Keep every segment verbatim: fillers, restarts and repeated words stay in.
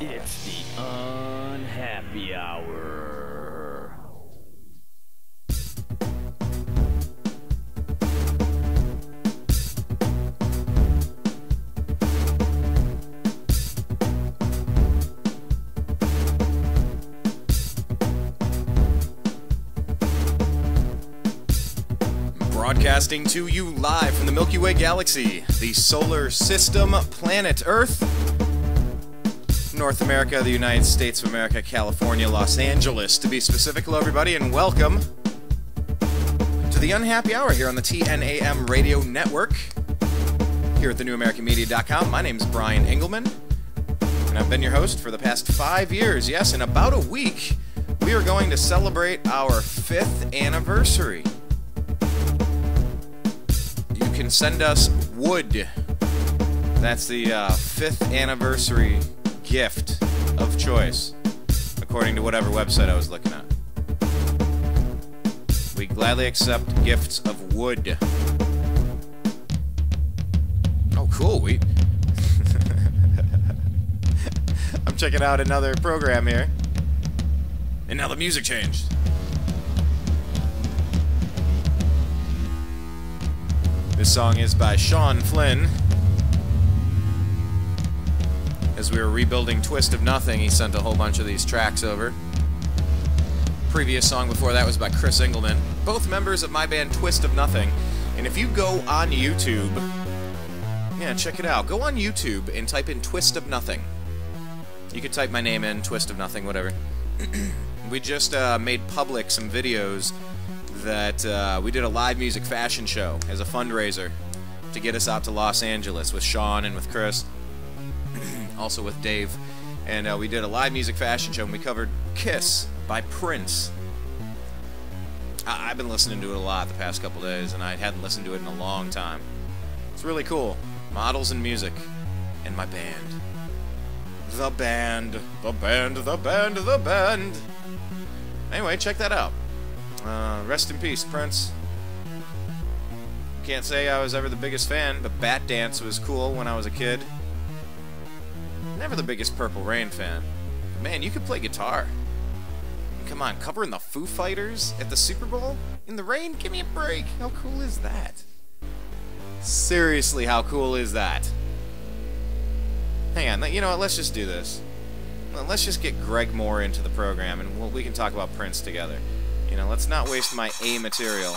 It's the Unhappy Hour. Broadcasting to you live from the Milky Way galaxy, the solar system, planet Earth, North America, the United States of America, California, Los Angeles, to be specific. Hello, everybody, and welcome to the Unhappy Hour here on the T N A M Radio Network, here at the New American Media dot com. My name is Brian Engelman, and I've been your host for the past five years. Yes, in about a week, we are going to celebrate our fifth anniversary. You can send us wood. That's the uh, fifth anniversary gift of choice, according to whatever website I was looking at. We gladly accept gifts of wood. Oh, cool. We. I'm checking out another program here. And now the music changed. This song is by Sean Flynn. As we were rebuilding Twist of Nothing, he sent a whole bunch of these tracks over. Previous song before that was by Chris Engelman. Both members of my band Twist of Nothing. And if you go on YouTube, yeah, check it out. Go on YouTube and type in Twist of Nothing. You could type my name in, Twist of Nothing, whatever. We just uh, made public some videos that uh, we did a live music fashion show as a fundraiser to get us out to Los Angeles with Sean and with Chris, also with Dave, and uh, we did a live music fashion show and we covered Kiss by Prince. I I've been listening to it a lot the past couple days, and I hadn't listened to it in a long time. It's really cool. Models and music and my band. The band, the band, the band, the band. Anyway, check that out. Uh, rest in peace, Prince. Can't say I was ever the biggest fan, but Bat Dance was cool when I was a kid. Never the biggest Purple Rain fan. But man, you could play guitar. Come on, covering the Foo Fighters at the Super Bowl? In the rain? Give me a break. How cool is that? Seriously, how cool is that? Hang on, you know what, let's just do this. Let's just get Greg Moore into the program, and we'll, we can talk about Prince together. You know, let's not waste my A material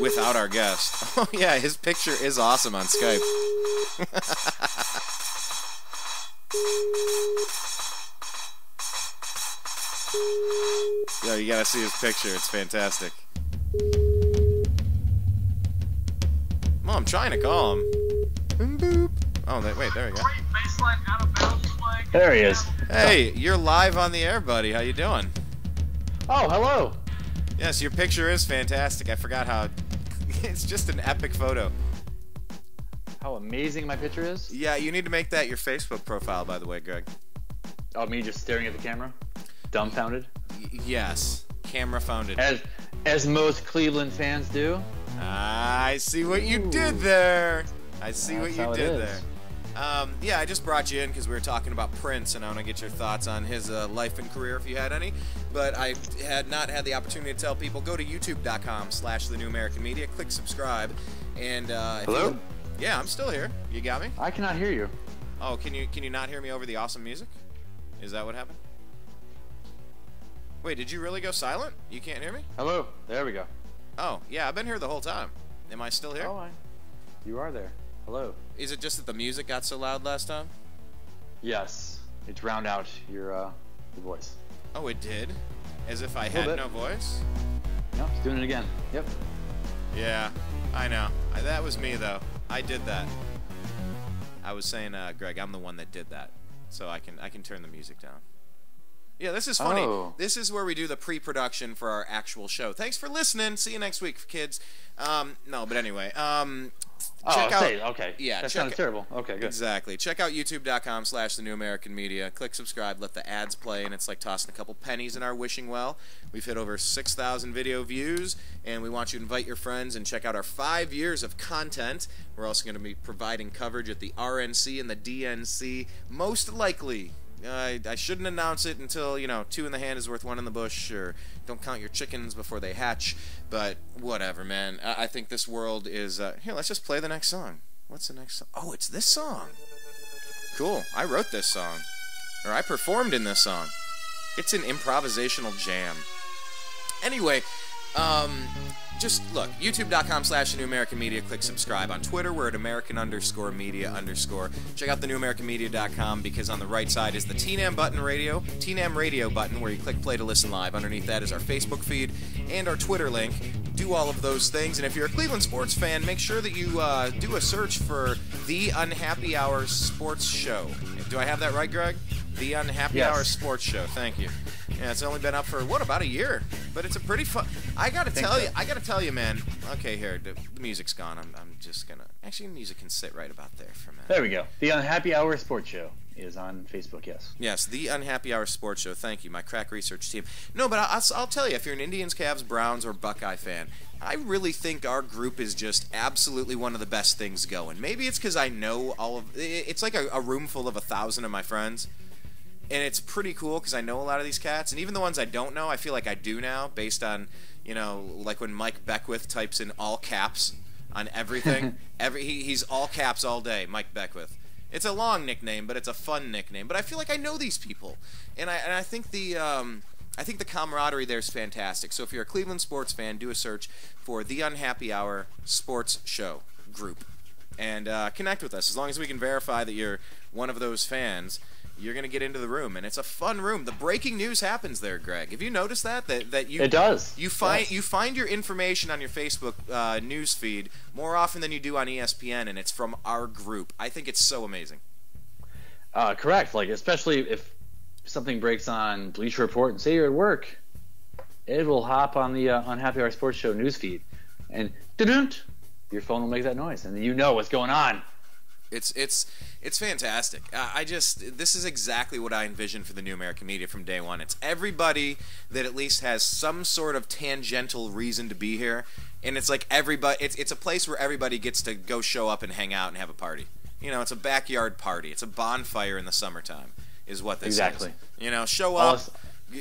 without our guest. Oh, yeah, his picture is awesome on Skype. Yo, you gotta see his picture. It's fantastic. Mom, I'm trying to call him. Boop. Oh, they, wait, there we go. There he is. Hey, you're live on the air, buddy. How you doing? Oh, hello. Yes, your picture is fantastic. I forgot how... It's just an epic photo. How amazing my picture is? Yeah, you need to make that your Facebook profile, by the way, Greg. Oh, me just staring at the camera? Dumbfounded? Y- yes. Camera-founded. As, as most Cleveland fans do. Ah, I see what you Ooh. did there. I see That's what you did there. Um, yeah, I just brought you in because we were talking about Prince, and I want to get your thoughts on his uh, life and career if you had any. But I had not had the opportunity to tell people. Go to YouTube dot com slash The New American Media. Click subscribe. And uh, hello. Yeah, I'm still here. You got me? I cannot hear you. Oh, can you can you not hear me over the awesome music? Is that what happened? Wait, did you really go silent? You can't hear me? Hello. There we go. Oh, yeah, I've been here the whole time. Am I still here? Oh, I... you are there. Hello. Is it just that the music got so loud last time? Yes. It drowned out your, uh, your voice. Oh, it did? As if I had no voice? No, it's doing it again. Yep. Yeah, I know. I, that was me, though. I did that. I was saying, uh, Greg, I'm the one that did that. So I can I can turn the music down. Yeah, this is funny. Oh. This is where we do the pre-production for our actual show. Thanks for listening. See you next week, kids. Um, no, but anyway. Um, oh, check out, say, okay. Yeah, that sounds terrible. Okay, good. Exactly. Check out YouTube.com slash The New American Media. Click subscribe. Let the ads play, and it's like tossing a couple pennies in our wishing well. We've hit over six thousand video views, and we want you to invite your friends and check out our five years of content. We're also going to be providing coverage at the R N C and the D N C, most likely. I, I shouldn't announce it until, you know, two in the hand is worth one in the bush, or don't count your chickens before they hatch, but whatever, man. I, I think this world is, uh, here, let's just play the next song. What's the next song? Oh, it's this song. Cool. I wrote this song, or I performed in this song. It's an improvisational jam. Anyway, um... just look, youtube.com slash New American Media. Click subscribe. On Twitter, we're at American underscore media underscore. Check out the new american media dot com, because on the right side is the T NAM button radio, T NAM radio button, where you click play to listen live. Underneath that is our Facebook feed and our Twitter link. Do all of those things. And if you're a Cleveland sports fan, make sure that you uh, do a search for The Unhappy Hour Sports Show. Do I have that right, Greg? The Unhappy yes. Hour Sports Show. Thank you. Yeah, it's only been up for, what, about a year? But it's a pretty fun... I gotta tell so. you, I gotta tell you, man. Okay, here, the music's gone. I'm, I'm just gonna... Actually, music can sit right about there for a minute. There we go. The Unhappy Hour Sports Show is on Facebook, yes. Yes, The Unhappy Hour Sports Show. Thank you, my crack research team. No, but I'll, I'll tell you, if you're an Indians, Cavs, Browns, or Buckeye fan, I really think our group is just absolutely one of the best things going. Maybe it's because I know all of... It's like a, a room full of a thousand of my friends. And it's pretty cool because I know a lot of these cats. And even the ones I don't know, I feel like I do now based on, you know, like when Mike Beckwith types in all caps on everything. every he, He's all caps all day, Mike Beckwith. It's a long nickname, but it's a fun nickname. But I feel like I know these people. And I, and I think the... Um, I think the camaraderie there is fantastic. So if you're a Cleveland sports fan, do a search for The Unhappy Hour Sports Show Group. And uh, connect with us. As long as we can verify that you're one of those fans, you're going to get into the room. And it's a fun room. The breaking news happens there, Greg. Have you noticed that? That, that you, it does. You find, yes. you find your information on your Facebook uh, news feed more often than you do on E S P N, and it's from our group. I think it's so amazing. Uh, correct. Like, especially if something breaks on Bleacher Report and say you're at work, it will hop on the uh, Unhappy Hour Sports Show newsfeed, and da-doont, your phone will make that noise, and you know what's going on. It's it's it's fantastic. Uh, I just this is exactly what I envisioned for the New American Media from day one. It's everybody that at least has some sort of tangential reason to be here, and it's like everybody. It's it's a place where everybody gets to go show up and hang out and have a party. You know, it's a backyard party. It's a bonfire in the summertime. Is what this exactly. is. You know, show all up. Us,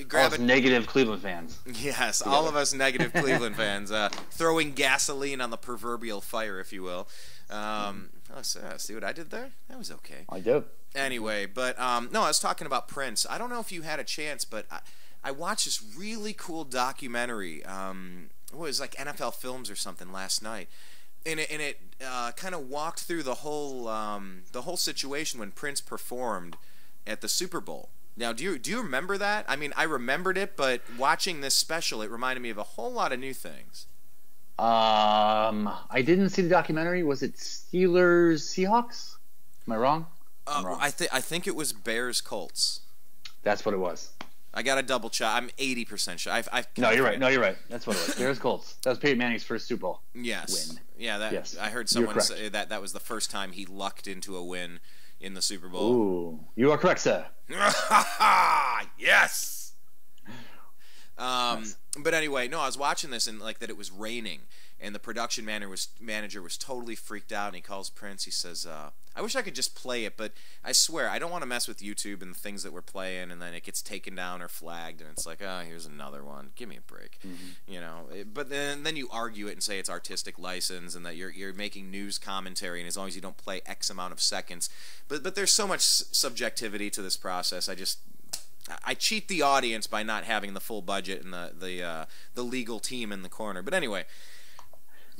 grab all us a, negative Cleveland fans. Yes, together. All of us negative Cleveland fans, uh, throwing gasoline on the proverbial fire, if you will. Um, oh, so, see what I did there? That was okay. I did. Anyway, but um, no, I was talking about Prince. I don't know if you had a chance, but I, I watched this really cool documentary. Um, it was like N F L Films or something last night. And it, and it uh, kind of walked through the whole um, the whole situation when Prince performed at the Super Bowl. Now, do you do you remember that? I mean, I remembered it, but watching this special, it reminded me of a whole lot of new things. Um, I didn't see the documentary. Was it Steelers Seahawks? Am I wrong? I'm uh, wrong. I think I think it was Bears Colts. That's what it was. I got a double check. I'm eighty percent sure. I've, I've no, you're right. No, you're right. That's what it was. Bears Colts. That was Peyton Manning's first Super Bowl yes. win. Yeah, that, yes. I heard someone say that that was the first time he lucked into a win in the Super Bowl. Ooh, you are correct, sir. Yes. Um, nice. But anyway, no, I was watching this and like that it was raining, and the production manager was manager was totally freaked out, and he calls Prince. He says, uh, "I wish I could just play it, but I swear I don't want to mess with YouTube and the things that we're playing, and then it gets taken down or flagged, and it's like, oh, here's another one. Give me a break, mm-hmm. you know." But then then you argue it and say it's artistic license and that you're you're making news commentary, and as long as you don't play X amount of seconds, but but there's so much subjectivity to this process. I just I cheat the audience by not having the full budget and the the uh, the legal team in the corner. But anyway,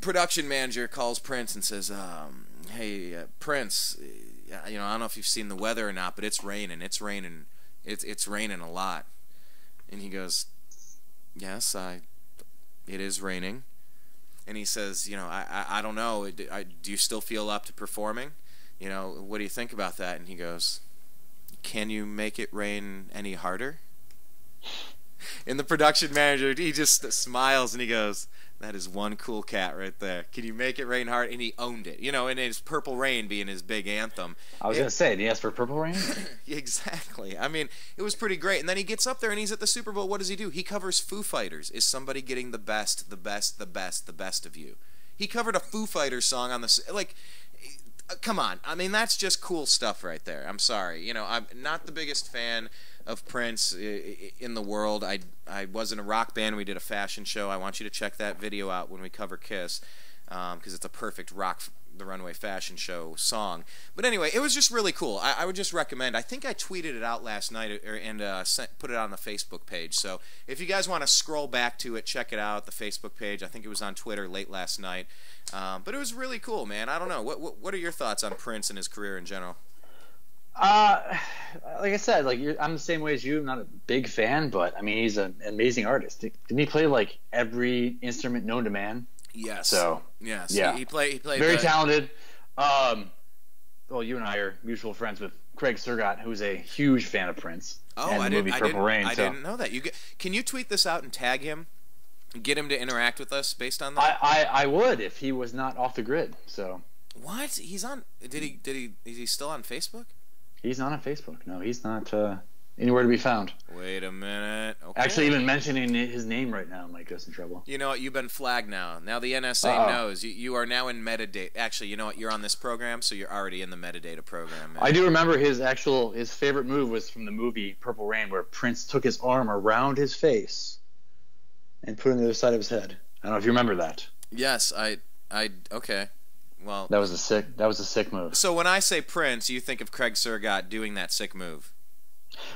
production manager calls Prince and says, um, "Hey, uh, Prince, you know, I don't know if you've seen the weather or not, but it's raining. It's raining. It's it's raining a lot." And he goes, "Yes, I. It is raining." And he says, "You know, I I, I don't know. Do, I, do you still feel up to performing? You know, what do you think about that?" And he goes, "Can you make it rain any harder?" And the production manager, he just smiles and he goes, that is one cool cat right there. Can you make it rain hard? And he owned it. You know, and it's Purple Rain being his big anthem. I was going to say, did he ask for Purple Rain? Exactly. I mean, it was pretty great. And then he gets up there and he's at the Super Bowl. What does he do? He covers Foo Fighters. Is somebody getting the best, the best, the best, the best of you? He covered a Foo Fighters song on the – like – come on. I mean, that's just cool stuff right there. I'm sorry. You know, I'm not the biggest fan of Prince in the world. I, I was in a rock band. We did a fashion show. I want you to check that video out when we cover Kiss, because um, it's a perfect Rock the Runway fashion show song. But anyway, it was just really cool. I, I would just recommend. I think I tweeted it out last night and uh, sent, put it on the Facebook page. So if you guys want to scroll back to it, check it out, the Facebook page. I think it was on Twitter late last night. Um, but it was really cool, man. I don't know. What, what what are your thoughts on Prince and his career in general? Uh, like I said, like you're, I'm the same way as you. I'm not a big fan, but I mean, he's an amazing artist. Didn't he play like every instrument known to man? Yes. So yes, yeah, he, he played. He played very the... talented. Um, well, you and I are mutual friends with Craig Surgatt, who's a huge fan of Prince. Oh, and I the didn't. Movie Purple I didn't, Rain, I so. didn't know that. You get, can you tweet this out and tag him? Get him to interact with us based on that? I, I, I would if he was not off the grid. So what? He's on did he did he is he still on Facebook? He's not on Facebook. No, he's not uh, anywhere to be found. Wait a minute. Okay. Actually, even mentioning his name right now might get us in trouble. You know what? You've been flagged now. Now the N S A uh, knows. You, you are now in metadata. Actually, you know what? You're on this program, so you're already in the metadata program. Man. I do remember his actual his favorite move was from the movie Purple Rain, where Prince took his arm around his face and put it on the other side of his head. I don't know if you remember that. Yes, I, I, okay. Well, that was a sick, that was a sick move. So when I say Prince, you think of Craig Surgatt doing that sick move?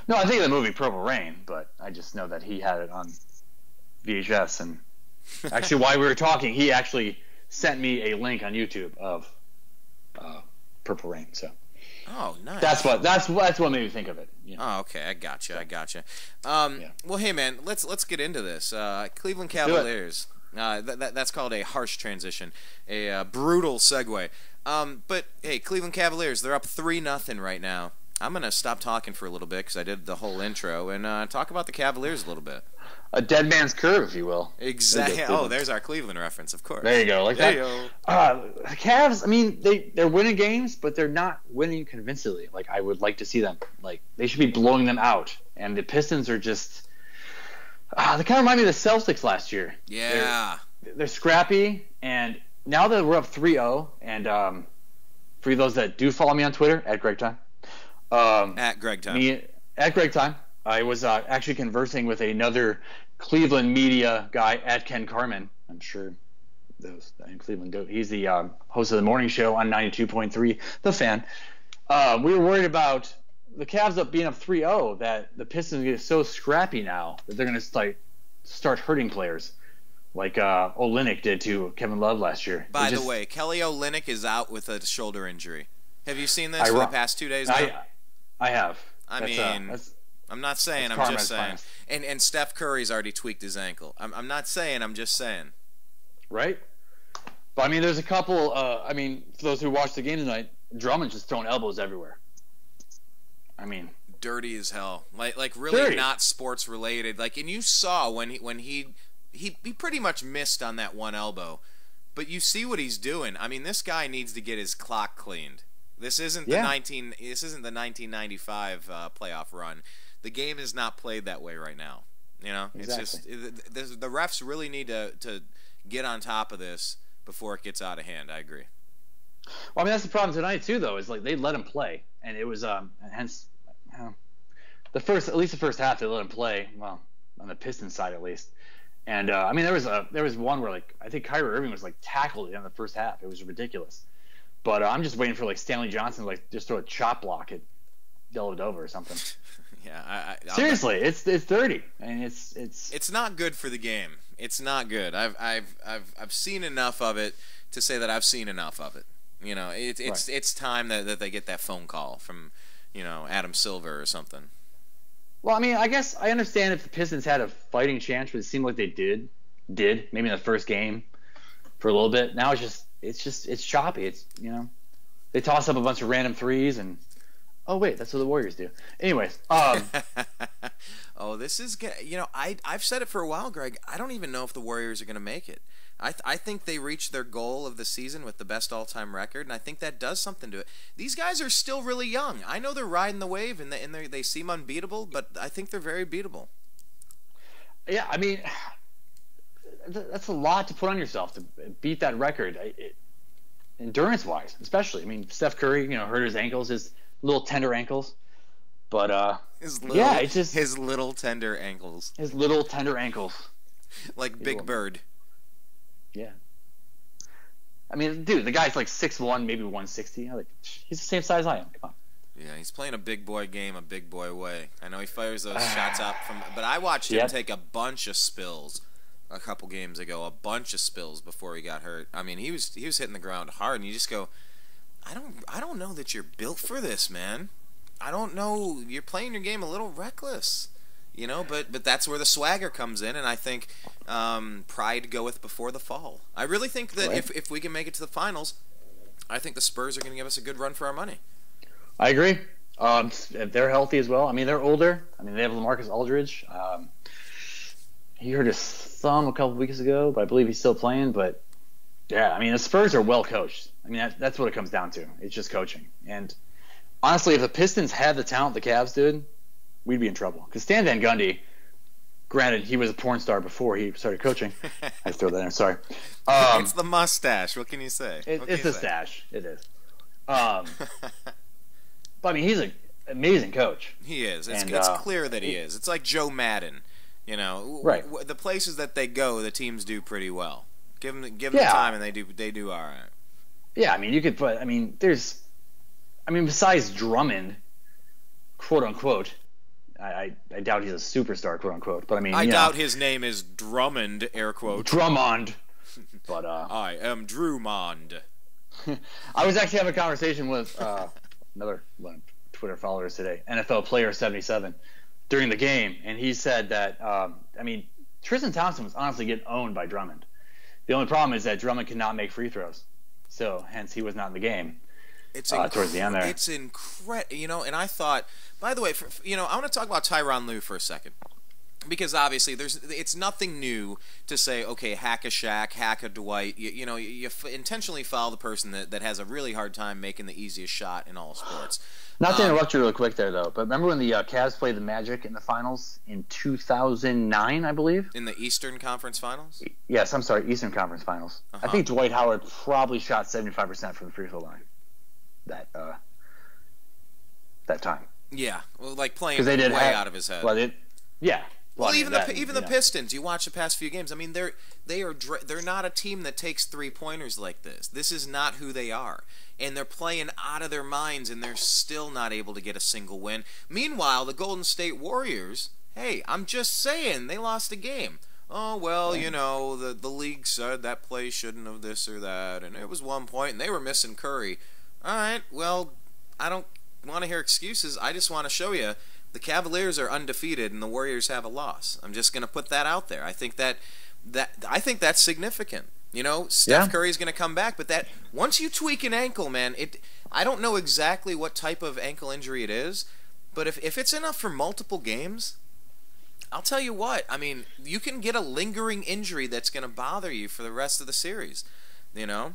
No, I think of the movie Purple Rain, but I just know that he had it on V H S. And actually, while we were talking, he actually sent me a link on YouTube of uh, Purple Rain. So. Oh, nice. That's what that's that's what made me think of it. You know? Oh, okay, I gotcha, I gotcha. Um, yeah. Well, hey, man, let's let's get into this. Uh, Cleveland Cavaliers. Uh, th th that's called a harsh transition, a uh, brutal segue. Um, but hey, Cleveland Cavaliers, they're up three nothing right now. I'm gonna stop talking for a little bit because I did the whole intro and uh, talk about the Cavaliers a little bit. A dead man's curve, if you will. Exactly. There oh, there's our Cleveland reference, of course. There you go. Like there that. Uh, the Cavs, I mean, they, they're winning games, but they're not winning convincingly. Like, I would like to see them. Like, they should be blowing them out. And the Pistons are just uh, – they kind of remind me of the Celtics last year. Yeah. They're, they're scrappy, and now that we're up three oh, and um, for those that do follow me on Twitter, at Greg Time. Um, at Greg Time. Me, at Greg Time. I was uh, actually conversing with another Cleveland media guy, at Ken Carmen. I'm sure those in Cleveland do. He's the um, host of the morning show on ninety-two point three, The Fan. Uh, we were worried about the Cavs up being up three oh that the Pistons get so scrappy now that they're going to start, start hurting players like uh, Olynyk did to Kevin Love last year. By just, the way, Kelly Olynyk is out with a shoulder injury. Have you seen this I, for the past two days now? I, I have. I that's, mean... Uh, that's, I'm not saying, it's I'm just saying. And and Steph Curry's already tweaked his ankle. I'm, I'm not saying, I'm just saying. Right? But, I mean, there's a couple, uh, I mean, for those who watched the game tonight, Drummond's just throwing elbows everywhere. I mean. Dirty as hell. Like, like really dirty. Not sports related. Like, and you saw when he, when he, he, he pretty much missed on that one elbow. But you see what he's doing. I mean, this guy needs to get his clock cleaned. This isn't yeah. the nineteen. This isn't the nineteen ninety-five uh, playoff run. The game is not played that way right now. You know, exactly. It's just it, the, the refs really need to to get on top of this before it gets out of hand. I agree. Well, I mean that's the problem tonight too, though. Is like they let him play, and it was um hence uh, the first at least the first half they let him play. Well, on the Pistons side at least, and uh, I mean there was a there was one where like I think Kyrie Irving was like tackled in the first half. It was ridiculous. But uh, I'm just waiting for like Stanley Johnson to, like just throw a chop block at Dellavedova or something. Yeah, I, I, seriously, I'll, it's it's dirty, I mean, it's it's it's not good for the game. It's not good. I've I've I've I've seen enough of it to say that I've seen enough of it. You know, it, it's right. it's time that that they get that phone call from, you know, Adam Silver or something. Well, I mean, I guess I understand if the Pistons had a fighting chance, but it seemed like they did did maybe in the first game for a little bit. Now it's just it's just it's choppy. It's you know, they toss up a bunch of random threes and. Oh wait, that's what the Warriors do. Anyways, um, oh, this is you know I I've said it for a while, Greg. I don't even know if the Warriors are going to make it. I th I think they reached their goal of the season with the best all-time record, and I think that does something to it. These guys are still really young. I know they're riding the wave, and they and they they seem unbeatable, but I think they're very beatable. Yeah, I mean, that's a lot to put on yourself to beat that record, endurance-wise, especially. I mean, Steph Curry, you know, hurt his ankles. His little tender ankles, but uh, his little, yeah, it's just his little tender ankles. His little tender ankles, like Big little. Bird. Yeah, I mean, dude, the guy's like six one, maybe one sixty. Like, he's the same size I am. Come on. Yeah, he's playing a big boy game, a big boy way. I know he fires those shots up from, but I watched him yep. take a bunch of spills a couple games ago, a bunch of spills before he got hurt. I mean, he was he was hitting the ground hard, and you just go. I don't I don't know that you're built for this, man. I don't know. You're playing your game a little reckless, you know, but but that's where the swagger comes in, and I think um, pride goeth before the fall. I really think that right. if, if we can make it to the finals, I think the Spurs are going to give us a good run for our money. I agree. Um, they're healthy as well. I mean, they're older. I mean, they have LaMarcus Aldridge. Um, he hurt his thumb a couple weeks ago, but I believe he's still playing, but yeah, I mean, the Spurs are well coached. I mean, that, that's what it comes down to. It's just coaching. And honestly, if the Pistons had the talent the Cavs did, we'd be in trouble. Because Stan Van Gundy, granted, he was a porn star before he started coaching. I throw that in. Sorry. Um, it's the mustache. What can you say? It, can it's you the say? stash. It is. Um, but, I mean, he's an amazing coach. He is. It's, and, it's uh, clear that he, he is. It's like Joe Madden. You know, right. The places that they go, the teams do pretty well. Give them, give them yeah. time, and they do, they do all right. Yeah, I mean, you could put, I mean, there's, I mean, besides Drummond, quote unquote, I, I, I doubt he's a superstar, quote unquote, but I mean, I you doubt know, his name is Drummond, air quote. Drummond. But, uh. I am Drummond. I was actually having a conversation with, uh, another one Twitter follower today, N F L Player seventy-seven, during the game, and he said that, um, I mean, Tristan Thompson was honestly getting owned by Drummond. The only problem is that Drummond could not make free throws. So, hence, he was not in the game it's uh, towards the end there. It's incredible, you know, and I thought, by the way, for, you know, I want to talk about Tyronn Lue for a second. Because, obviously, there's it's nothing new to say, okay, hack a Shaq, hack a Dwight. You, you know, you, you f intentionally foul the person that, that has a really hard time making the easiest shot in all sports. Not to um, interrupt you really quick there, though, but remember when the uh, Cavs played the Magic in the finals in two thousand nine, I believe? In the Eastern Conference Finals? Yes, I'm sorry, Eastern Conference Finals. Uh -huh. I think Dwight Howard probably shot seventy-five percent from the free throw line that, uh, that time. Yeah, well, like playing way have, out of his head. Well, they, yeah. Well, even that, the even the know. Pistons, you watch the past few games. I mean, they're they are they're not a team that takes three pointers like this. This is not who they are, and they're playing out of their minds, and they're still not able to get a single win. Meanwhile, the Golden State Warriors. Hey, I'm just saying they lost a game. Oh well, you know the the league said that play shouldn't have this or that, and it was one point, and they were missing Curry. All right, well, I don't want to hear excuses. I just want to show you. The Cavaliers are undefeated, and the Warriors have a loss. I'm just going to put that out there. I think that that I think that's significant. You know, Steph yeah. Curry's going to come back, but that once you tweak an ankle, man, it. I don't know exactly what type of ankle injury it is, but if if it's enough for multiple games, I'll tell you what. I mean, you can get a lingering injury that's going to bother you for the rest of the series. You know.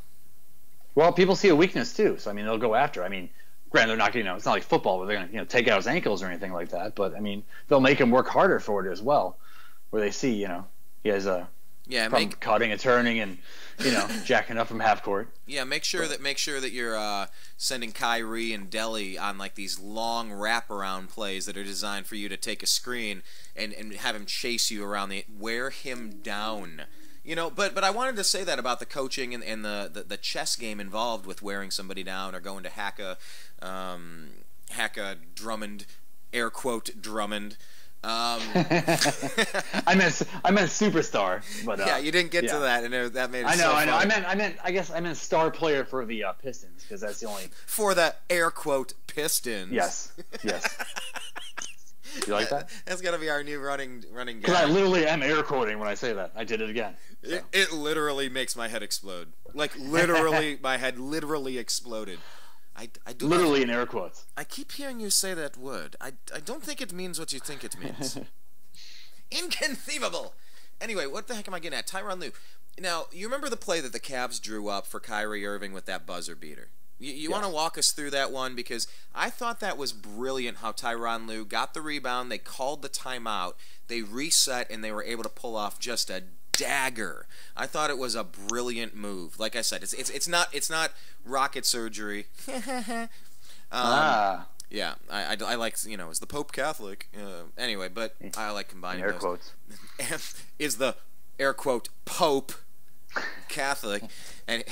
Well, people see a weakness too, so I mean, they'll go after. I mean. Granted, they're not going to, you know, it's not like football where they're going to, you know, take out his ankles or anything like that. But, I mean, they'll make him work harder for it as well, where they see, you know, he has a yeah, problem make, cutting and turning and, you know, jacking up from half court. Yeah, make sure but, that make sure that you're uh, sending Kyrie and Deli on, like, these long wraparound plays that are designed for you to take a screen and, and have him chase you around the – wear him down. You know, but but I wanted to say that about the coaching and, and the, the the chess game involved with wearing somebody down or going to hack a, um, hack a Drummond, air quote Drummond. Um, I meant I meant superstar, but uh, yeah, you didn't get yeah. to that, and it, that made it I know, so I know. Fun. I meant I meant I guess I meant star player for the uh, Pistons because that's the only for the air quote Pistons. Yes, yes. You like that? That's gotta be our new running running. Because I literally am air quoting when I say that. I did it again. So. It, it literally makes my head explode. Like literally, my head literally exploded. I, I do literally in air quotes. I keep hearing you say that word. I, I don't think it means what you think it means. Inconceivable. Anyway, what the heck am I getting at? Tyronn Lue. Now, you remember the play that the Cavs drew up for Kyrie Irving with that buzzer beater? You, you yeah. want to walk us through that one? Because I thought that was brilliant how Tyronn Lue got the rebound. They called the timeout. They reset, and they were able to pull off just a dagger. I thought it was a brilliant move. Like I said, it's it's, it's not it's not rocket surgery. um, ah. Yeah, I, I, I like, you know, is the Pope Catholic? Uh, anyway, but I like combining air those. Quotes. Is the, air quote, Pope Catholic? And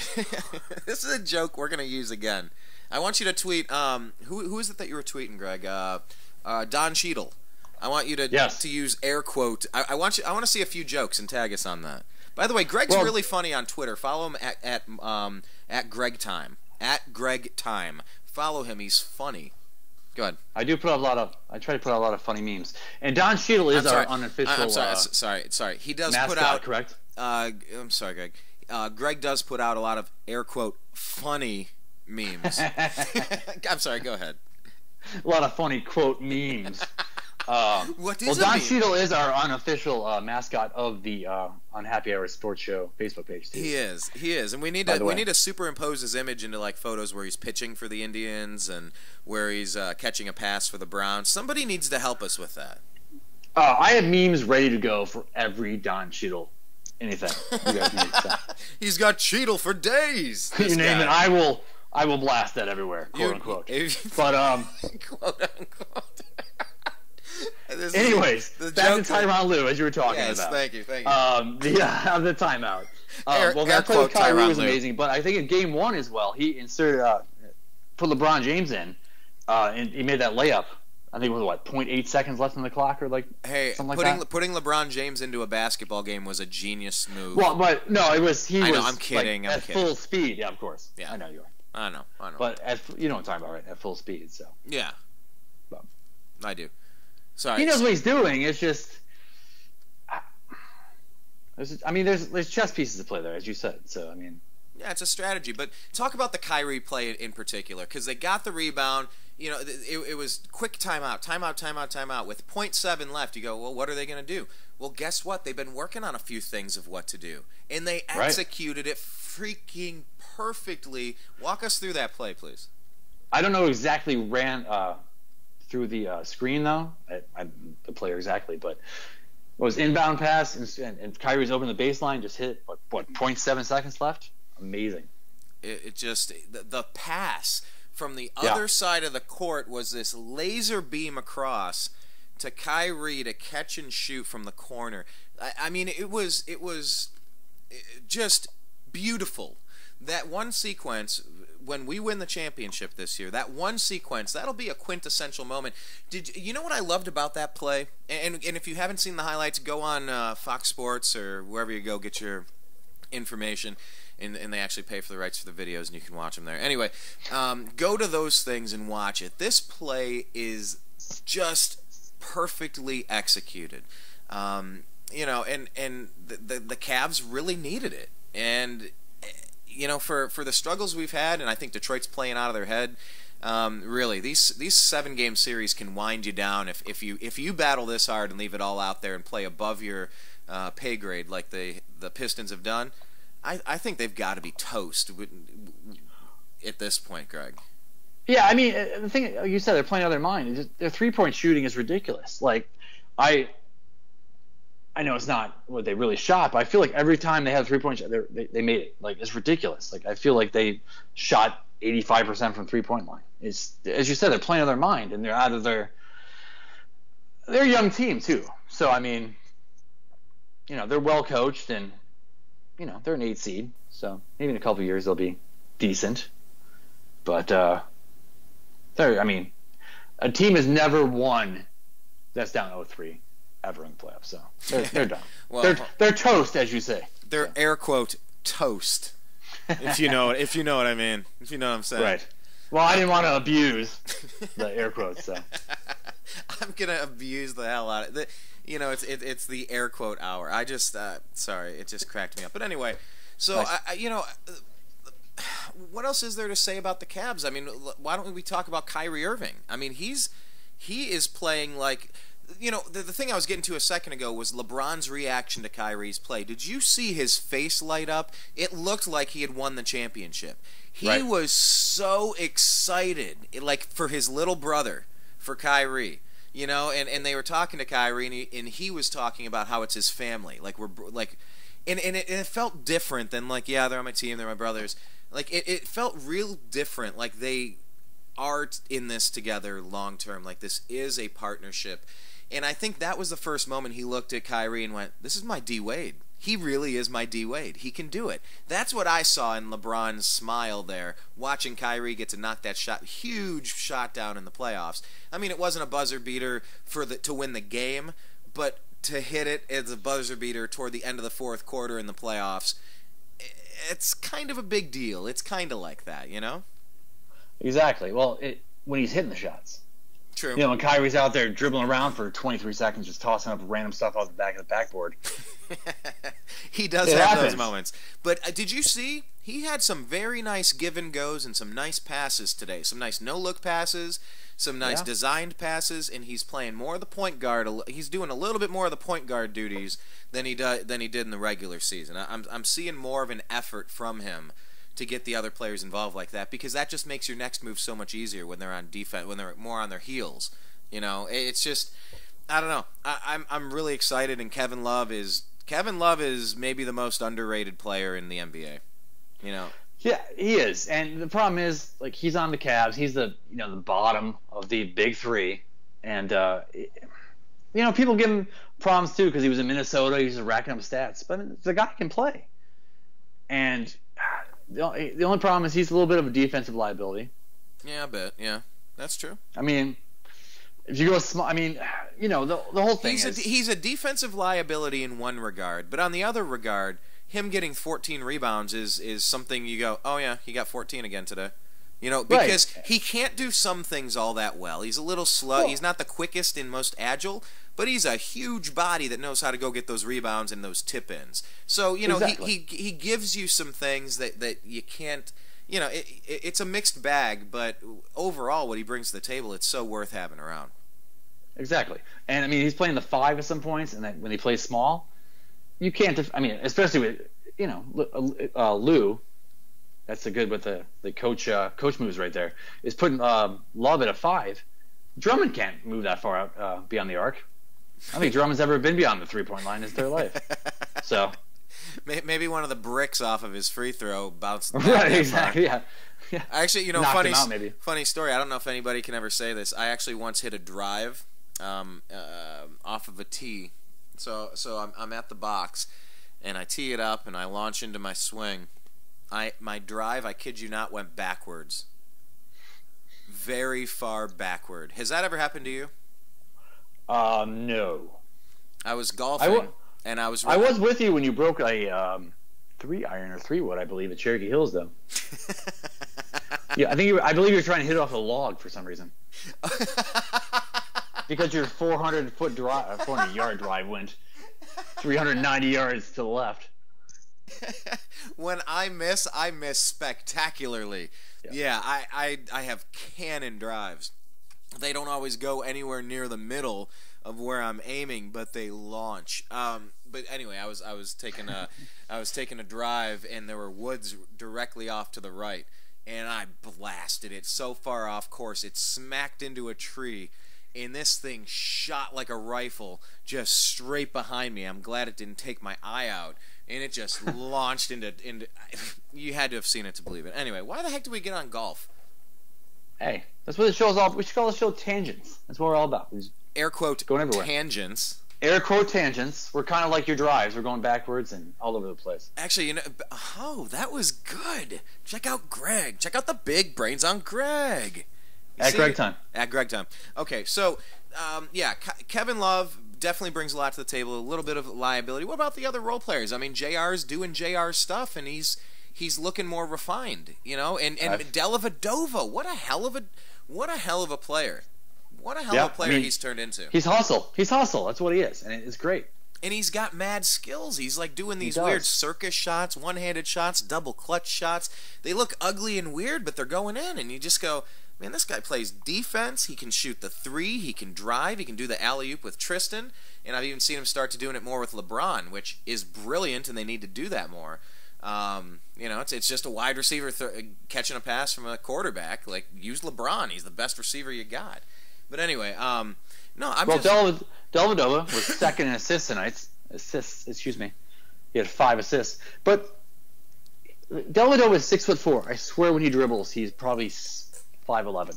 this is a joke we're going to use again. I want you to tweet, um, who, who is it that you were tweeting, Greg? Uh, uh, Don Cheadle. I want you to yes. to use air quote. I, I want you. I want to see a few jokes and tag us on that. By the way, Greg's well, really funny on Twitter. Follow him at, at, um, at Greg Time. At Greg Time. Follow him. He's funny. Go ahead. I do put out a lot of. I try to put out a lot of funny memes. And Don Cheadle is our unofficial. I'm sorry. Uh, sorry. Sorry. He does mascot, put out. Correct. Uh, I'm sorry, Greg. Uh, Greg does put out a lot of air quote funny memes. I'm sorry. Go ahead. A lot of funny quote memes. Um, what is well, Don Cheadle is our unofficial uh, mascot of the uh, Unhappy Hour Sports Show Facebook page. Too. He is, he is, and we need By to we need to superimpose his image into like photos where he's pitching for the Indians and where he's uh, catching a pass for the Browns. Somebody needs to help us with that. Uh, I have memes ready to go for every Don Cheadle anything. You guys need to he's got Cheadle for days. You name guy. it, I will. I will blast that everywhere, quote you, unquote. If, but um, quote unquote. This Anyways, the back to Tyronn Lue as you were talking yes, about. Yes, thank you, thank you. Um, the, uh, the timeout. Um, air, well, that play with Kyrie was amazing, but I think in game one as well, he inserted, uh, put LeBron James in, uh, and he made that layup. I think it was, what, zero point eight seconds left on the clock or like hey, something like putting, that? Putting LeBron James into a basketball game was a genius move. Well, but no, it was he I was know, I'm kidding, like, I'm at kidding. full speed. Yeah, of course. Yeah. I know you are. I know, I know. But at, you know what I'm talking about, right? At full speed, so. Yeah. But. I do. Sorry. He knows what he's doing. It's just, I, there's, I mean, there's there's chess pieces to play there, as you said. So I mean, yeah, it's a strategy. But talk about the Kyrie play in particular, because they got the rebound. You know, it, it was quick timeout, timeout, timeout, timeout. With zero point seven left, you go, well, what are they going to do? Well, guess what? They've been working on a few things of what to do, and they executed right. it freaking perfectly. Walk us through that play, please. I don't know exactly ran. Uh, through the uh, screen, though. I, I, the player exactly, but it was inbound pass, and, and, and Kyrie's open the baseline, just hit, what, what zero point seven seconds left? Amazing. It, it just, the, the pass from the yeah. other side of the court was this laser beam across to Kyrie to catch and shoot from the corner. I, I mean, it was, it was just beautiful. That one sequence, when we win the championship this year, that one sequence, that'll be a quintessential moment. Did you know what I loved about that play? And, and if you haven't seen the highlights, go on uh, Fox Sports or wherever you go get your information, and, and they actually pay for the rights for the videos, and you can watch them there. Anyway, um, go to those things and watch it. This play is just perfectly executed. Um, you know, and, and the, the, the Cavs really needed it. And you know, for, for the struggles we've had, and I think Detroit's playing out of their head, um, really, these these seven-game series can wind you down if, if you if you battle this hard and leave it all out there and play above your uh, pay grade like the, the Pistons have done. I, I think they've got to be toast at this point, Greg. Yeah, I mean, the thing you said, they're playing out of their mind. Their three-point shooting is ridiculous. Like, I... I know it's not what they really shot, but I feel like every time they had a three-point shot, they, they made it. Like, it's ridiculous. Like, I feel like they shot eighty-five percent from three-point line. It's, as you said, they're playing out of their mind, and they're out of their – they're a young team too. So, I mean, you know, they're well-coached, and, you know, they're an eight seed. So maybe in a couple of years they'll be decent. But, uh, I mean, a team has never won that's down oh three. Ever in the playoffs, so they're, they're done. well, they're, they're toast, as you say. They're so. air quote toast, if you know if you know what I mean. If you know what I'm saying. Right. Well, I didn't want to abuse the air quotes, so I'm gonna abuse the hell out of it. The, you know, it's it, it's the air quote hour. I just uh, sorry, it just cracked me up. But anyway, so nice. I, I, you know, what else is there to say about the Cavs? I mean, why don't we talk about Kyrie Irving? I mean, he's he is playing like, you know, the, the thing I was getting to a second ago was LeBron's reaction to Kyrie's play. Did you see his face light up? It looked like he had won the championship. He right. was so excited, like, for his little brother, for Kyrie. You know, and, and they were talking to Kyrie, and he, and he was talking about how it's his family. Like, we're like, and, and, it, and it felt different than, like, yeah, they're on my team, they're my brothers. Like, it, it felt real different. Like, they are in this together long term. Like, this is a partnership. And I think that was the first moment he looked at Kyrie and went, this is my D Wade. He really is my D Wade. He can do it. That's what I saw in LeBron's smile there, watching Kyrie get to knock that shot, huge shot down in the playoffs. I mean, it wasn't a buzzer beater for the to win the game, but to hit it as a buzzer beater toward the end of the fourth quarter in the playoffs, it's kind of a big deal. It's kind of like that, you know? Exactly. Well, it, when he's hitting the shots. True. You know, when Kyrie's out there dribbling around for twenty-three seconds, just tossing up random stuff off the back of the backboard. He does it have happens. Those moments. But uh, did you see? He had some very nice give-and-goes and some nice passes today. Some nice no-look passes, some nice yeah. designed passes, and he's playing more of the point guard. He's doing a little bit more of the point guard duties than he, do, than he did in the regular season. I'm, I'm seeing more of an effort from him to get the other players involved like that, because that just makes your next move so much easier when they're on defense, when they're more on their heels. You know, it's just, I don't know. I, I'm I'm really excited, and Kevin Love is Kevin Love is maybe the most underrated player in the N B A. You know. Yeah, he is, and the problem is, like, he's on the Cavs. He's the you know the bottom of the big three, and uh, you know people give him problems too because he was in Minnesota. He was just racking up stats, but the guy can play, and. The only problem is he's a little bit of a defensive liability. Yeah, I bet. Yeah, that's true. I mean, if you go small, I mean, you know, the the whole thing he's is... A, he's a defensive liability in one regard, but on the other regard, him getting fourteen rebounds is, is something you go, oh, yeah, he got fourteen again today. You know, because right. he can't do some things all that well. He's a little slow. Cool. He's not the quickest and most agile, but he's a huge body that knows how to go get those rebounds and those tip-ins. So, you know, exactly. he, he he gives you some things that, that you can't, you know, it, it, it's a mixed bag, but overall what he brings to the table, it's so worth having around. Exactly. And, I mean, he's playing the five at some points, and then when he plays small, you can't, def I mean, especially with, you know, uh, Lou. That's the good with the the coach uh, coach moves right there. Is putting uh, Love at a five. Drummond can't move that far out uh, beyond the arc. I don't think Drummond's ever been beyond the three point line in their life. So maybe one of the bricks off of his free throw bounced. Right, exactly. Yeah. yeah. Actually, you know, knocked funny him out, maybe. funny story. I don't know if anybody can ever say this. I actually once hit a drive um, uh, off of a tee. So so I'm I'm at the box, and I tee it up, and I launch into my swing. I my drive, I kid you not, went backwards. Very far backward. Has that ever happened to you? Uh, no. I was golfing, I and I was. I was with you when you broke a um, three iron or three wood, I believe, at Cherokee Hills, though. yeah, I think you were, I believe you were trying to hit it off a log for some reason. Because your four hundred foot drive, four hundred yard drive went three hundred ninety yards to the left. When I miss, I miss spectacularly. Yeah, yeah I, I I have cannon drives. They don't always go anywhere near the middle of where I'm aiming, but they launch. Um, but anyway, I was I was taking a I was taking a drive, and there were woods directly off to the right, and I blasted it so far off course it smacked into a tree. And this thing shot like a rifle just straight behind me. I'm glad it didn't take my eye out. And it just launched into... into. You had to have seen it to believe it. Anyway, why the heck did we get on golf? Hey, that's what the show's all... We should call the show Tangents. That's what we're all about. We're air quote going everywhere. Tangents. Air quote tangents. We're kind of like your drives. We're going backwards and all over the place. Actually, you know... Oh, that was good. Check out Greg. Check out the big brains on Greg. At See, Greg time. At Greg time. Okay, so, um, yeah, Kevin Love definitely brings a lot to the table, a little bit of liability. What about the other role players? I mean, J R's doing J R stuff, and he's he's looking more refined, you know? And, and Dellavedova, what a hell of a what a hell of a player. What a hell yeah, of a player I mean, he's turned into. He's hustle. He's hustle. That's what he is, and it's great. And he's got mad skills. He's like doing these weird circus shots, one-handed shots, double clutch shots. They look ugly and weird, but they're going in. And you just go, man, this guy plays defense. He can shoot the three. He can drive. He can do the alley-oop with Tristan. And I've even seen him start to doing it more with LeBron, which is brilliant, and they need to do that more. Um, you know, it's it's just a wide receiver th catching a pass from a quarterback. Like, use LeBron. He's the best receiver you got. But anyway, um, no, I'm well, just... Well, Dellavedova was second in assists tonight. Assists, excuse me. He had five assists. But Dellavedova is six foot four. I swear when he dribbles, he's probably five eleven.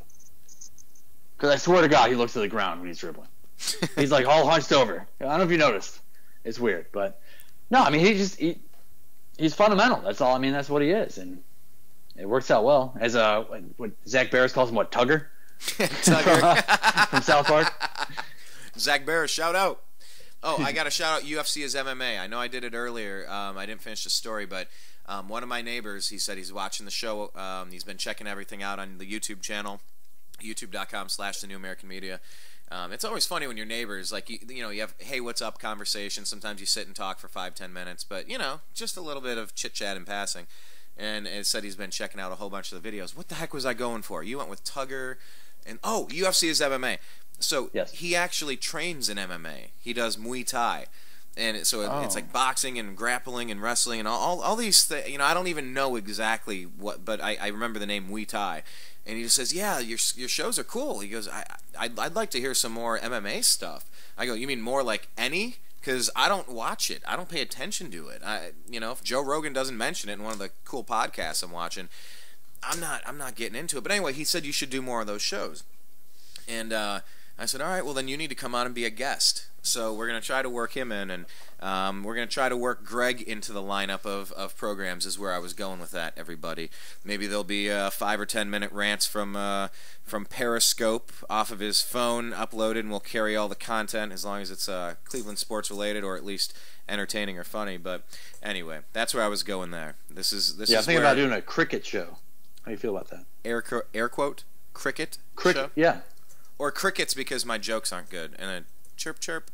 Because I swear to God, he looks to the ground when he's dribbling. He's like all hunched over. I don't know if you noticed. It's weird. But, no, I mean, he just... He, He's fundamental. That's all. I mean, that's what he is, and it works out well. As uh, what Zach Barris calls him, what Tugger, Tugger. from, from South Park. Zach Barris, shout out. Oh, I got a shout out. U F C is M M A. I know I did it earlier. Um, I didn't finish the story, but um, one of my neighbors, he said he's watching the show. Um, he's been checking everything out on the YouTube channel, YouTube dot com slash the New American Media. Um, it's always funny when your neighbors, like, you, you know, you have, hey, what's up conversation. Sometimes you sit and talk for five, ten minutes. But, you know, just a little bit of chit-chat in passing. And it said he's been checking out a whole bunch of the videos. What the heck was I going for? You went with Tugger. And, oh, U F C is M M A. So yes. He actually trains in M M A. He does Muay Thai. And so it, oh. It's like boxing and grappling and wrestling and all, all, all these things. You know, I don't even know exactly what, but I, I remember the name Muay Thai. And he just says, yeah, your, your shows are cool. He goes, I, I'd, I'd like to hear some more M M A stuff. I go, you mean more like any? Because I don't watch it. I don't pay attention to it. I, you know, if Joe Rogan doesn't mention it in one of the cool podcasts I'm watching, I'm not I'm not getting into it. But anyway, he said you should do more of those shows. And uh, I said, all right, well, then you need to come on and be a guest. So we're going to try to work him in, and um, we're going to try to work Greg into the lineup of, of programs is where I was going with that, everybody. Maybe there'll be uh, five or ten-minute rants from uh, from Periscope off of his phone uploaded, and we'll carry all the content as long as it's uh, Cleveland sports-related or at least entertaining or funny. But anyway, that's where I was going there. This is this. Yeah, I was thinking about doing a cricket show. How do you feel about that? Air, air quote, cricket cricket show? Yeah. Or crickets because my jokes aren't good, and I, chirp, chirp,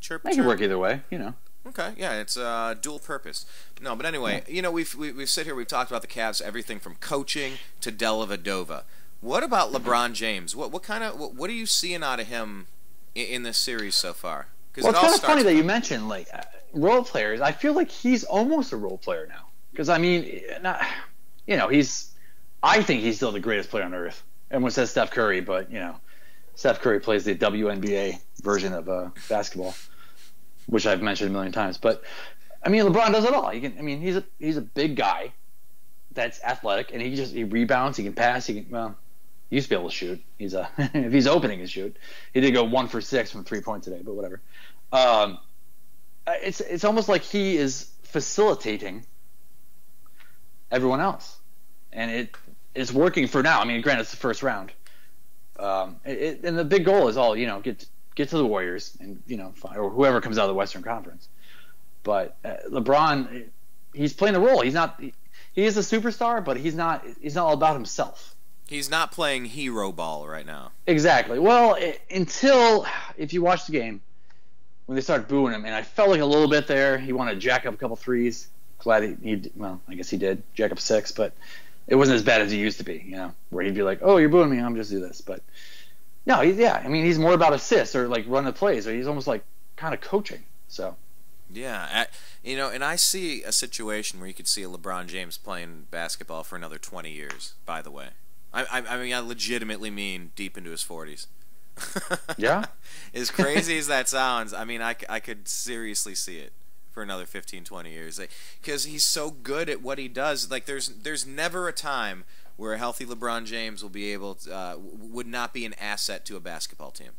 chirp, chirp. I can work either way, you know. Okay, yeah, it's uh, dual purpose. No, but anyway, yeah. You know, we've, we, we've sit here, we've talked about the Cavs, everything from coaching to Dellavedova. What about LeBron James? What what kind of what, what are you seeing out of him in, in this series so far? Well, it's it kind of funny that you mentioned like uh, role players. I feel like he's almost a role player now because I mean, not, you know, he's I think he's still the greatest player on earth. Everyone says Steph Curry, but you know. Steph Curry plays the W N B A version of uh, basketball, which I've mentioned a million times. But I mean, LeBron does it all. He can. I mean, he's a he's a big guy that's athletic, and he just he rebounds. He can pass. He can. Well, he used to be able to shoot. He's a if he's open, he can shoot. He did go one for six from three point today, but whatever. Um, it's it's almost like he is facilitating everyone else, and it it's working for now. I mean, granted, it's the first round. Um, it, and the big goal is all you know get get to the Warriors and you know or whoever comes out of the Western Conference. But uh, LeBron, he's playing the role. He's not he, he is a superstar, but he's not he's not all about himself. He's not playing hero ball right now. Exactly. Well, it, until if you watch the game when they start booing him, and I felt like a little bit there. He wanted to jack up a couple threes. Glad he, he well, I guess he did jack up six, but. It wasn't as bad as he used to be, you know, where he'd be like, "Oh, you're booing me. I'm just do this." But no, he, yeah, I mean, he's more about assists or like run the plays, or he's almost like kind of coaching. So, yeah, I, you know, and I see a situation where you could see a LeBron James playing basketball for another twenty years. By the way, I, I, I mean, I legitimately mean deep into his forties. Yeah, as crazy as that sounds, I mean, I, I could seriously see it. For another fifteen, twenty years, because he's so good at what he does. Like there's there's never a time where a healthy LeBron James will be able to, uh, would not be an asset to a basketball team.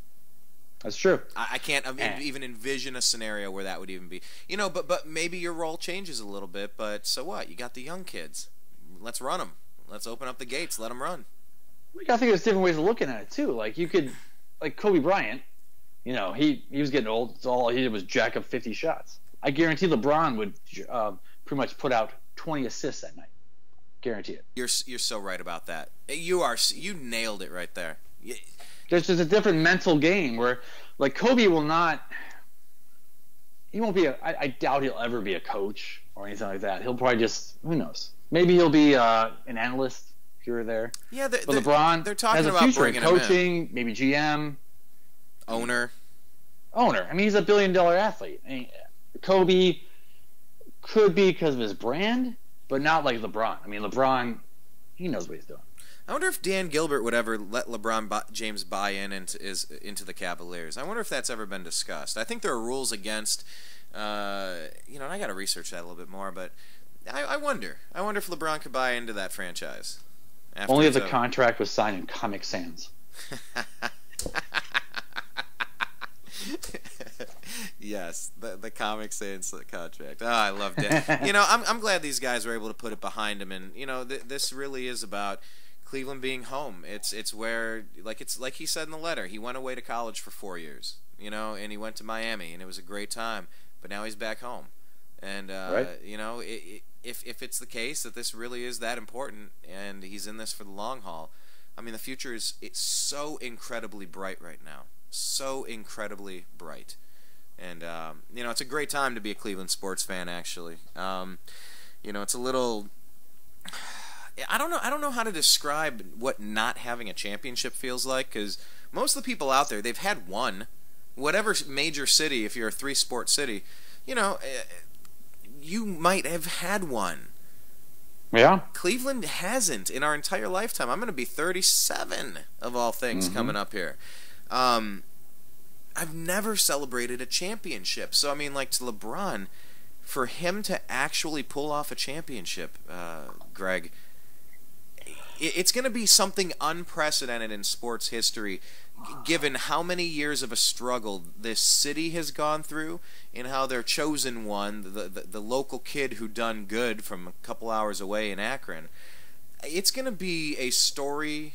That's true. I, I can't I mean, even envision a scenario where that would even be. You know, but but maybe your role changes a little bit. But so what? You got the young kids. Let's run them. Let's open up the gates. Let them run. We got to think there's different ways of looking at it too. Like you could, like Kobe Bryant. You know, he he was getting old. So all he did was jack up fifty shots. I guarantee LeBron would uh, pretty much put out twenty assists that night. Guarantee it. You're you're so right about that. You are you nailed it right there. There's just a different mental game where, like Kobe will not. he won't be a, I, I doubt he'll ever be a coach or anything like that. He'll probably just, who knows? Maybe he'll be uh, an analyst here or there. Yeah, they're, but they're, LeBron they're talking has a about future bringing in coaching, him in. Maybe G M, owner, owner. I mean, he's a billion-dollar athlete. I mean, Kobe could be because of his brand, but not like LeBron. I mean, LeBron, he knows what he's doing. I wonder if Dan Gilbert would ever let LeBron James buy in into, is, into the Cavaliers. I wonder if that's ever been discussed. I think there are rules against, uh, you know, and I got to research that a little bit more, but I, I wonder. I wonder if LeBron could buy into that franchise. Only if the over. contract was signed in Comic Sans. Yes, the, the Comic Sans contract. Oh, I loved it. You know, I'm, I'm glad these guys were able to put it behind them. And, you know, th this really is about Cleveland being home. It's it's where, like it's like he said in the letter, he went away to college for four years, you know, and he went to Miami, and it was a great time. But now he's back home. And, uh, right. you know, it, it, if, if it's the case that this really is that important and he's in this for the long haul, I mean, the future is it's so incredibly bright right now. So incredibly bright. And, um, you know, it's a great time to be a Cleveland sports fan, actually. Um, you know, it's a little... I don't know, I don't know how to describe what not having a championship feels like, because most of the people out there, they've had one. Whatever major city, if you're a three-sport city, you know... you might have had one. Yeah. Cleveland hasn't in our entire lifetime. I'm going to be thirty-seven of all things mm-hmm. coming up here. Um, I've never celebrated a championship. So, I mean, like to LeBron, for him to actually pull off a championship, uh, Greg, it's going to be something unprecedented in sports history, given how many years of a struggle this city has gone through and how their chosen one, the, the, the local kid who done good from a couple hours away in Akron, it's going to be a story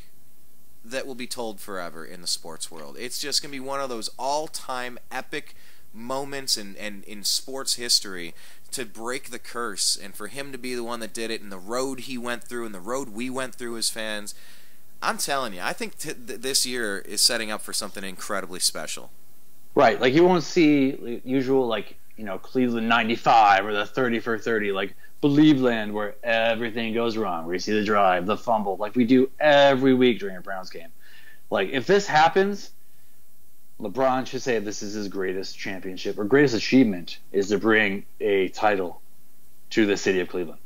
that will be told forever in the sports world. It's just going to be one of those all-time epic moments in, in, in sports history to break the curse, and for him to be the one that did it, and the road he went through and the road we went through as fans. I'm telling you, I think t th this year is setting up for something incredibly special. Right, like you won't see usual, like, you know, Cleveland ninety-five or the thirty for thirty, like Believeland, where everything goes wrong, where you see the drive, the fumble, like we do every week during a Browns game. Like, if this happens, LeBron should say this is his greatest championship or greatest achievement, is to bring a title to the city of Cleveland.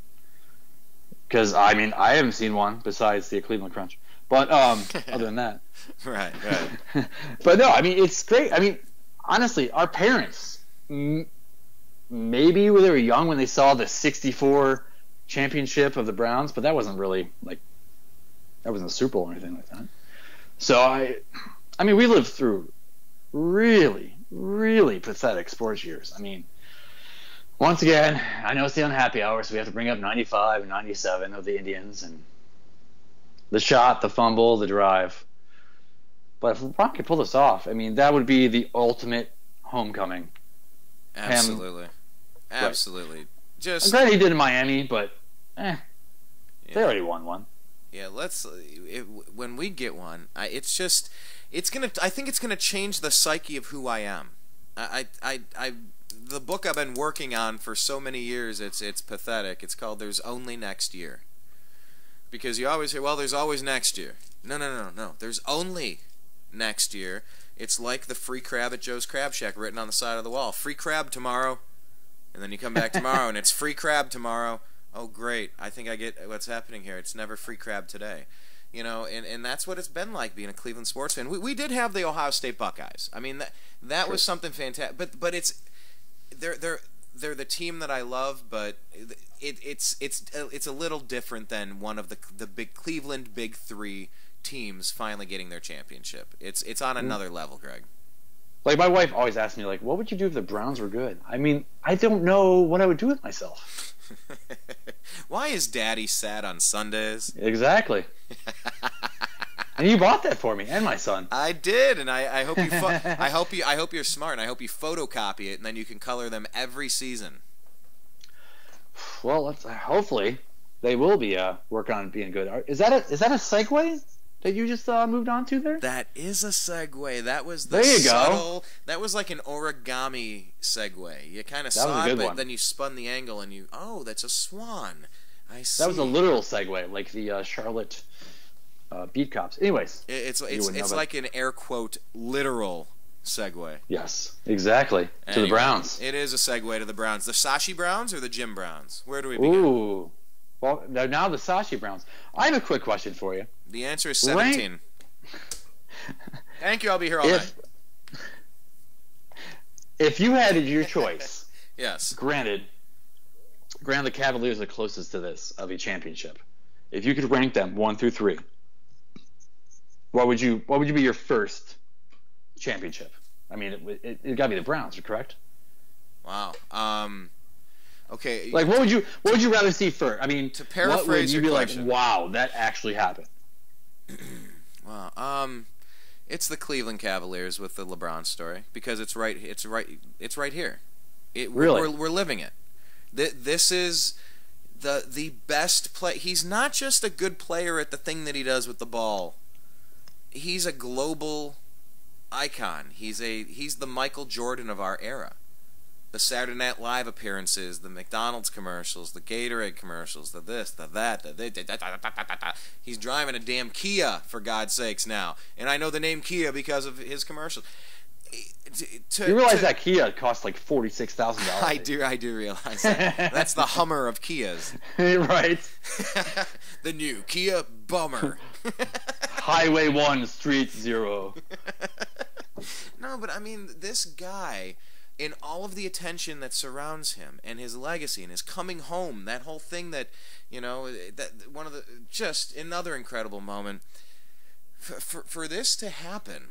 Because, I mean, I haven't seen one besides the Cleveland Crunch. But um, other than that. Right, right. But no, I mean, it's great. I mean, honestly, our parents, m maybe when they were young when they saw the sixty-four championship of the Browns, but that wasn't really, like, that wasn't a Super Bowl or anything like that. So, I, I mean, we lived through really, really pathetic sports years. I mean, once again, I know it's the unhappy hour, so we have to bring up ninety-five and ninety-seven of the Indians and the shot, the fumble, the drive. But if LeBron could pull this off, I mean, that would be the ultimate homecoming. Absolutely. Him, Absolutely. Right. Just, I'm glad he did in Miami, but eh, yeah. They already won one. Yeah, let's it, when we get one, I, it's just it's gonna. I think it's gonna change the psyche of who I am. I, I, I, I the book I've been working on for so many years. It's it's pathetic. It's called "There's Only Next Year." Because you always hear, well, there's always next year. No, no, no, no. There's only next year. It's like the free crab at Joe's Crab Shack written on the side of the wall. Free crab tomorrow. And then you come back tomorrow, and it's free crab tomorrow. Oh, great. I think I get what's happening here. It's never free crab today. You know, and, and that's what it's been like being a Cleveland sports fan. We, we did have the Ohio State Buckeyes. I mean, that that True. was something fantastic. But but it's they're they're they're the team that I love, but it, it's it's it's a little different than one of the the big Cleveland Big Three teams finally getting their championship. It's it's on another level, Greg. Like, my wife always asks me, like, what would you do if the Browns were good? I mean, I don't know what I would do with myself. Why is Daddy sad on Sundays? Exactly. And you bought that for me and my son. I did, and I, I hope you. I hope you. I hope you're smart, and I hope you photocopy it, and then you can color them every season. Well, let's, hopefully they will be uh, work on being good. Is that a is that a segue that you just uh, moved on to there? That is a segue. That was the there you subtle, go. That was like an origami segue. You kind of saw it, but then you spun the angle and you, oh, that's a swan. I see. That was a literal segue, like the uh, Charlotte uh, Beat Cops. Anyways. It, it's it's, it's like it. an air quote literal segue. Yes, exactly. Anyway, to the Browns. It is a segue to the Browns. The Sashi Browns or the Jim Browns? Where do we begin? Ooh. Well, now the Sashi Browns. I have a quick question for you. The answer is seventeen. Thank you. I'll be here all if, night. If you had your choice, yes. Granted, granted, the Cavaliers are closest to this of a championship. If you could rank them one through three, what would you? What would you be your first championship? I mean, it it, it got to be the Browns, correct? Wow. Um. Okay. Like, what would you what would you rather see first? I mean, to paraphrase, what would you be like, wow, that actually happened? Wow. Um, it's the Cleveland Cavaliers with the LeBron story because it's right. It's right. It's right here. It really we're, we're living it. Th this is the the best play. He's not just a good player at the thing that he does with the ball. He's a global icon. He's a he's the Michael Jordan of our era. The Saturday Night Live appearances, the McDonald's commercials, the Gatorade commercials, the this, the that, the this, da, da, da, da, da, da. He's driving a damn Kia, for God's sakes, now. And I know the name Kia because of his commercials. To, you realize to, that Kia costs like forty-six thousand dollars. I do, I do realize that. That's the Hummer of Kias. Right. The new Kia Bummer. Highway one, Street zero. No, but I mean, this guy... in all of the attention that surrounds him and his legacy and his coming home, that whole thing that, you know, that one of the, just another incredible moment. For, for, for this to happen,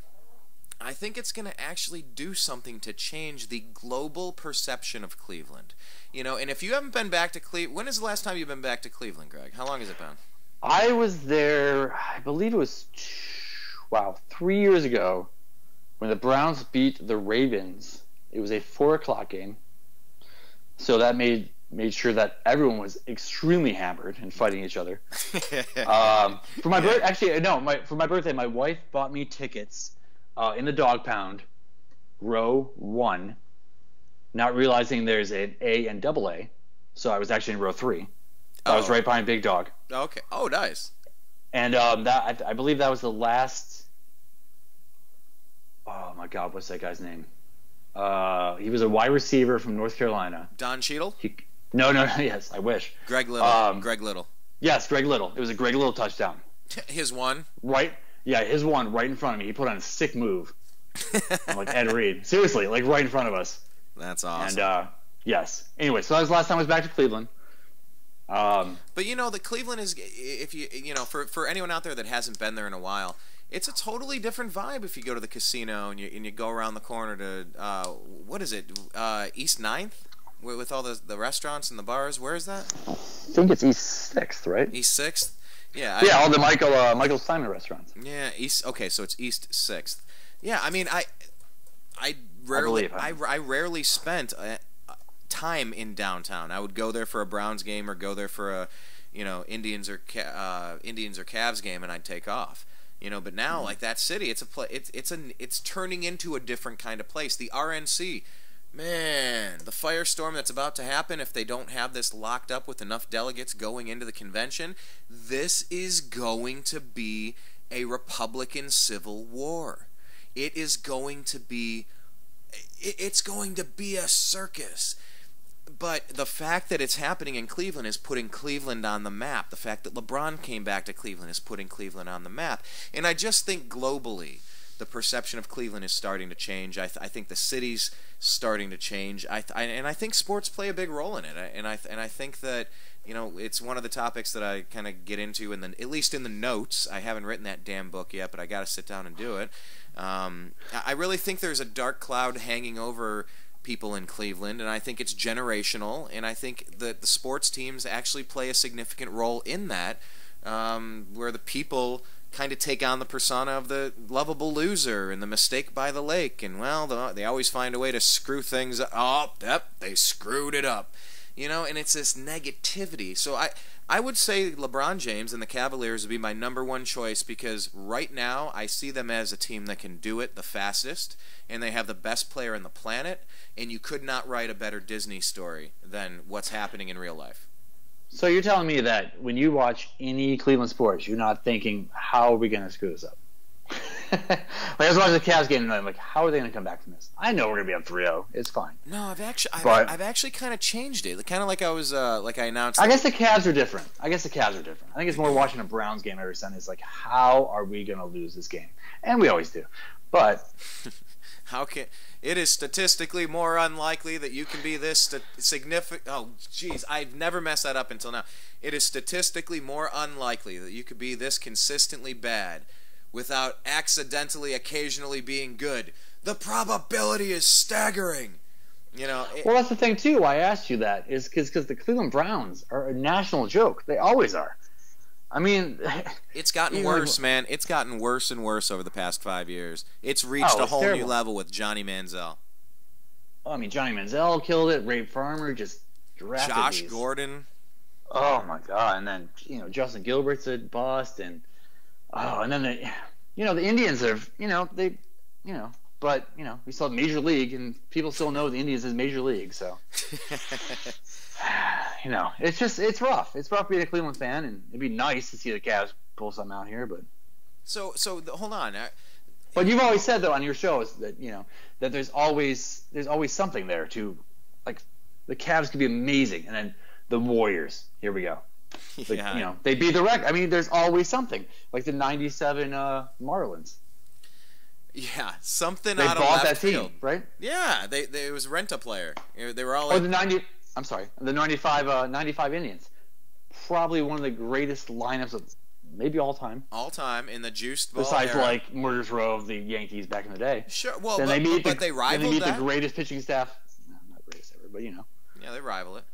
I think it's going to actually do something to change the global perception of Cleveland. You know, and if you haven't been back to Cleveland, when is the last time you've been back to Cleveland, Greg? How long has it been? I was there, I believe it was, wow, three years ago when the Browns beat the Ravens. It was a four o'clock game, so that made made sure that everyone was extremely hammered and fighting each other. um, for my birth, actually no, my for my birthday, my wife bought me tickets uh, in the dog pound, row one, not realizing there's an A and double A, so I was actually in row three. Oh. I was right behind Big Dog. Okay. Oh, nice. And um, that I, I believe that was the last. Oh my God, what's that guy's name? Uh, he was a wide receiver from North Carolina. Don Cheadle? He, no, no, no, yes, I wish. Greg Little. Um, Greg Little. Yes, Greg Little. It was a Greg Little touchdown. His one? Right. Yeah, his one right in front of me. He put on a sick move. Like Ed Reed. Seriously, like right in front of us. That's awesome. And, uh, yes. Anyway, so that was the last time I was back to Cleveland. Um, but, you know, the Cleveland is, if you, you know, for, for anyone out there that hasn't been there in a while, it's a totally different vibe if you go to the casino and you and you go around the corner to uh, what is it uh, East ninth with all the the restaurants and the bars. Where is that? I think it's East sixth, right? East sixth, yeah. Yeah, I, all the Michael uh, Michael Simon restaurants. Yeah, East. Okay, so it's East sixth. Yeah, I mean, I I rarely I, I, I rarely spent a, a time in downtown. I would go there for a Browns game or go there for a you know Indians or uh, Indians or Cavs game, and I'd take off. You know, but now, like that city, it's a pla it's it's an it's turning into a different kind of place. The R N C, man, the firestorm that's about to happen if they don't have this locked up with enough delegates going into the convention. This is going to be a Republican civil war. It is going to be it's going to be a circus. But the fact that it's happening in Cleveland is putting Cleveland on the map. The fact that LeBron came back to Cleveland is putting Cleveland on the map. And I just think globally, the perception of Cleveland is starting to change. I, th I think the city's starting to change. I, th I and I think sports play a big role in it. I, and I th and I think that you know it's one of the topics that I kind of get into, and then at least in the notes, I haven't written that damn book yet, but I got to sit down and do it. Um, I really think there's a dark cloud hanging over people in Cleveland, and I think it's generational, and I think that the sports teams actually play a significant role in that, um, where the people kind of take on the persona of the lovable loser and the mistake by the lake, and well, the, they always find a way to screw things up. Oh, yep, they screwed it up, you know, and it's this negativity. So I, I would say LeBron James and the Cavaliers would be my number one choice because right now I see them as a team that can do it the fastest, and they have the best player on the planet, and you could not write a better Disney story than what's happening in real life. So you're telling me that when you watch any Cleveland sports, you're not thinking, how are we going to screw this up? Like, I was watching the Cavs game and I'm like, how are they going to come back from this? I know we're going to be up three oh. It's fine. No, I've actually, I've, but, I've actually kind of changed it. Kind of like I was, uh, like I announced. I guess the Cavs are different. I guess the Cavs are different. I think it's more watching a Browns game every Sunday. It's like, how are we going to lose this game? And we always do. But how can it is statistically more unlikely that you can be this st significant? Oh, jeez, I've never messed that up until now. It is statistically more unlikely that you could be this consistently bad without accidentally occasionally being good. The probability is staggering. You know. It, well, that's the thing too. Why I asked you that is because the Cleveland Browns are a national joke. They always are. I mean, it's gotten worse, like, man. It's gotten worse and worse over the past five years. It's reached oh, a whole terrible. new level with Johnny Manziel. Well, I mean, Johnny Manziel killed it. Ray Farmer just drafted Josh these. Gordon. Oh my God! And then you know Justin Gilbert's at Boston. Oh, and then the, you know, the Indians are, you know, they, you know, but, you know, we still have Major League, and people still know the Indians is Major League, so, you know, it's just, it's rough. It's rough being a Cleveland fan, and it'd be nice to see the Cavs pull something out here, but. So, so, the, hold on. I, but you've always said, though, on your shows that, you know, that there's always, there's always something there to, like, the Cavs could be amazing, and then the Warriors, here we go. Like, yeah. You know, they beat the record. I mean, there's always something. Like the ninety-seven uh, Marlins. Yeah, something they out of left that team, field. Right? Yeah, they, they, it was rent-a-player. They were all. Oh, like, the ninety. I'm sorry, the ninety-five uh, ninety-five Indians. Probably one of the greatest lineups of maybe all time. All time in the juiced ball. Besides, era. like Murderers Row of the Yankees back in the day. Sure. Well, then but they meet but the, they rival that. They meet that? the greatest pitching staff. No, not greatest ever, but you know. Yeah, they rival it.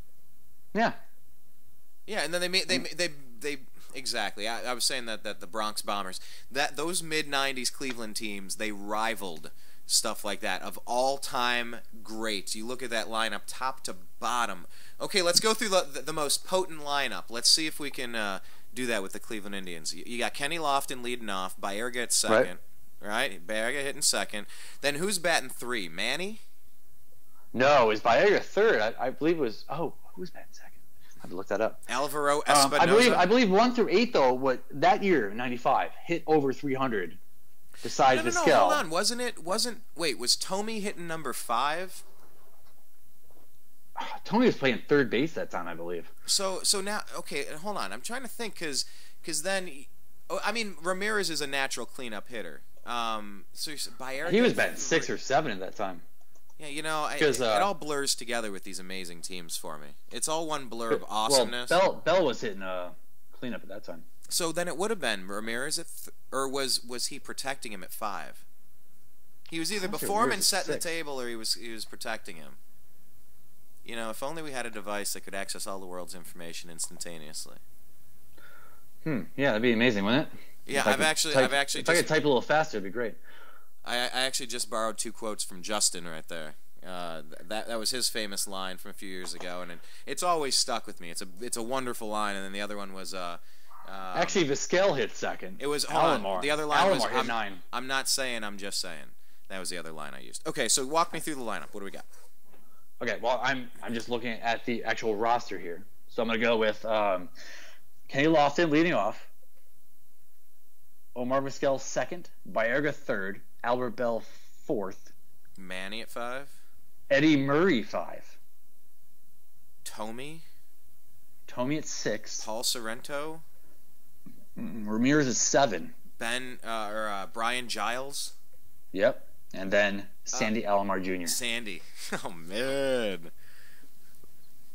Yeah. Yeah, and then they made they they they exactly. I, I was saying that that the Bronx Bombers, that those mid nineties Cleveland teams, they rivaled stuff like that of all time greats. You look at that lineup top to bottom. Okay, let's go through the, the most potent lineup. Let's see if we can uh, do that with the Cleveland Indians. You, you got Kenny Lofton leading off, Baerga at second, right? right? Baerga hitting second. Then who's batting three? Manny? No, is Baerga third? I, I believe it was. Oh, who's batting second? I have to look that up. Alvaro Espinosa. Um, I believe I believe one through eight though. What that year, ninety-five, hit over three hundred. Besides no, no, no, Vizquel. Hold on, wasn't it? Wasn't wait? Was Tommy hitting number five? Tommy was playing third base that time, I believe. So so now okay, hold on. I'm trying to think because because then, I mean Ramirez is a natural cleanup hitter. Um, so Baerga, he was batting six or seven at that time. Yeah, you know, I, uh, it all blurs together with these amazing teams for me. It's all one blur of awesomeness. Well, Bell, Bell was hitting uh, cleanup at that time. So then it would have been Ramirez, at th or was was he protecting him at five? He was either before him and setting the table, or he was he was protecting him. You know, if only we had a device that could access all the world's information instantaneously. Hmm. Yeah, that'd be amazing, wouldn't it? Yeah, I've actually, I've actually. If I could type a little faster, it'd be great. I, I actually just borrowed two quotes from Justin right there. Uh, that that was his famous line from a few years ago, and it, it's always stuck with me. It's a it's a wonderful line. And then the other one was uh, um, actually Vizquel hit second. It was Alomar. The other line Alomar was hit I'm, nine. I'm not saying. I'm just saying. That was the other line I used. Okay, so walk me through the lineup. What do we got? Okay, well I'm I'm just looking at the actual roster here. So I'm gonna go with um, Kenny Lofton leading off. Omar Vizquel second. Baerga third. Albert Bell fourth, Manny at five, Eddie Murray five, Tommy, Tommy at six, Paul Sorrento, Ramirez at seven, Ben uh, or uh, Brian Giles, yep, and then Sandy uh, Alomar Junior Sandy, oh man,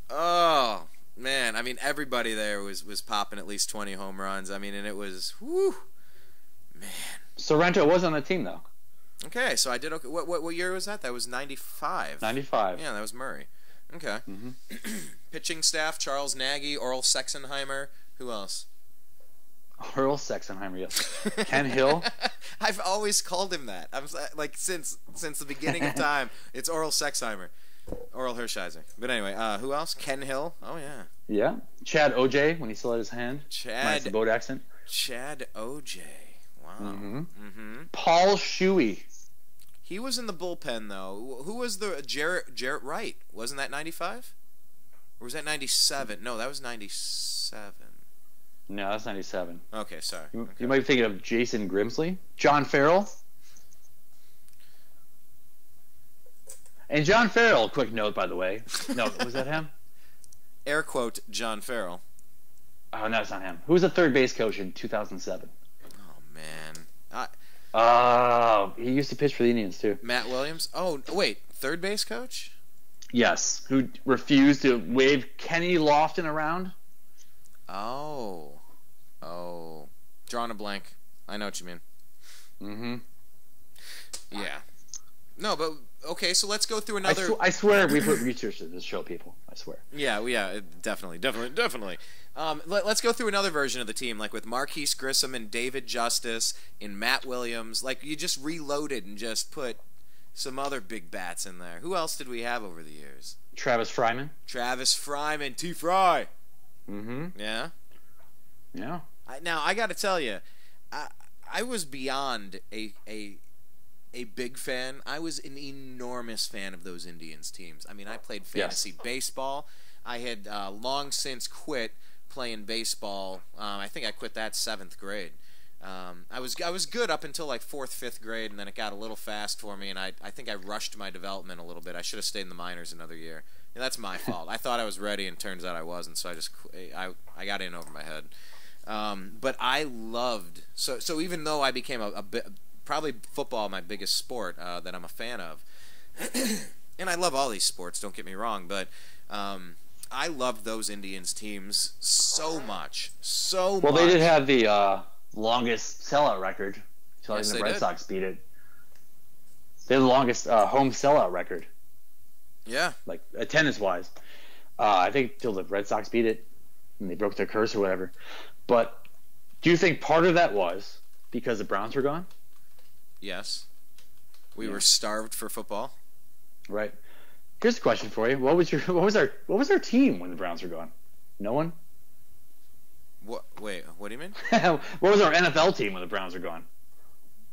oh man, I mean everybody there was was popping at least twenty home runs. I mean, and it was whoo, man. Sorrento was on the team though. Okay, so I did okay. What, what, what year was that? That was ninety-five. ninety-five. Yeah, that was Murray. Okay. Mm-hmm. Pitching staff, Charles Nagy, Orel Sexenheimer. Who else? Orel Sexenheimer, yes. Ken Hill. I've always called him that. I'm, like, since since the beginning of time, it's Orel Sexenheimer. Orel Hershiser. But anyway, uh, who else? Ken Hill. Oh, yeah. Yeah. Chad O J when he still had his hand. Chad. Minus the boat accent. Chad O J. Wow. Mm-hmm. Mm-hmm. Paul Shuey. He was in the bullpen, though. Who was the Jarrett, Jarrett Wright? Wasn't that ninety-five? Or was that ninety-seven? No, that was ninety-seven. No, that's ninety-seven. Okay, sorry. You, okay. you might be thinking of Jason Grimsley. John Farrell. And John Farrell, quick note, by the way. No, was that him? Air quote, John Farrell. Oh, no, it's not him. Who was the third base coach in two thousand seven? Oh, man. I... Oh, he used to pitch for the Indians, too. Matt Williams? Oh, wait, third base coach? Yes, who refused to wave Kenny Lofton around. Oh. Oh. Drawing a blank. I know what you mean. Mm-hmm. Yeah. No, but... Okay, so let's go through another. I, sw I swear we put research into this show, people. I swear. Yeah, yeah, definitely, definitely, definitely. Um, let, let's go through another version of the team, like with Marquise Grissom and David Justice and Matt Williams. Like you just reloaded and just put some other big bats in there. Who else did we have over the years? Travis Fryman. Travis Fryman, T. Fry. Mm-hmm. Yeah. Yeah. I, now I got to tell you, I I was beyond a a. a big fan. I was an enormous fan of those Indians teams. I mean, I played fantasy yes. baseball. I had uh, long since quit playing baseball. Um, I think I quit that seventh grade. Um, I was I was good up until like fourth, fifth grade, and then it got a little fast for me, and I, I think I rushed my development a little bit. I should have stayed in the minors another year. And that's my fault. I thought I was ready, and turns out I wasn't, so I just I, I got in over my head. Um, but I loved – so so even though I became a, a – probably football, my biggest sport uh, that I'm a fan of. And I love all these sports, don't get me wrong, but um, I loved those Indians teams so much, so well, much. Well, they did have the uh, longest sellout record. So yes, the Red did. Sox beat it. They had the longest uh, home sellout record. Yeah. Like, attendance-wise. Uh, I think till the Red Sox beat it, and they broke their curse or whatever. But do you think part of that was because the Browns were gone? Yes. We yeah. were starved for football. Right. Here's a question for you. What was your what was our what was our team when the Browns were gone? No one? What wait, what do you mean? What was our N F L team when the Browns were gone?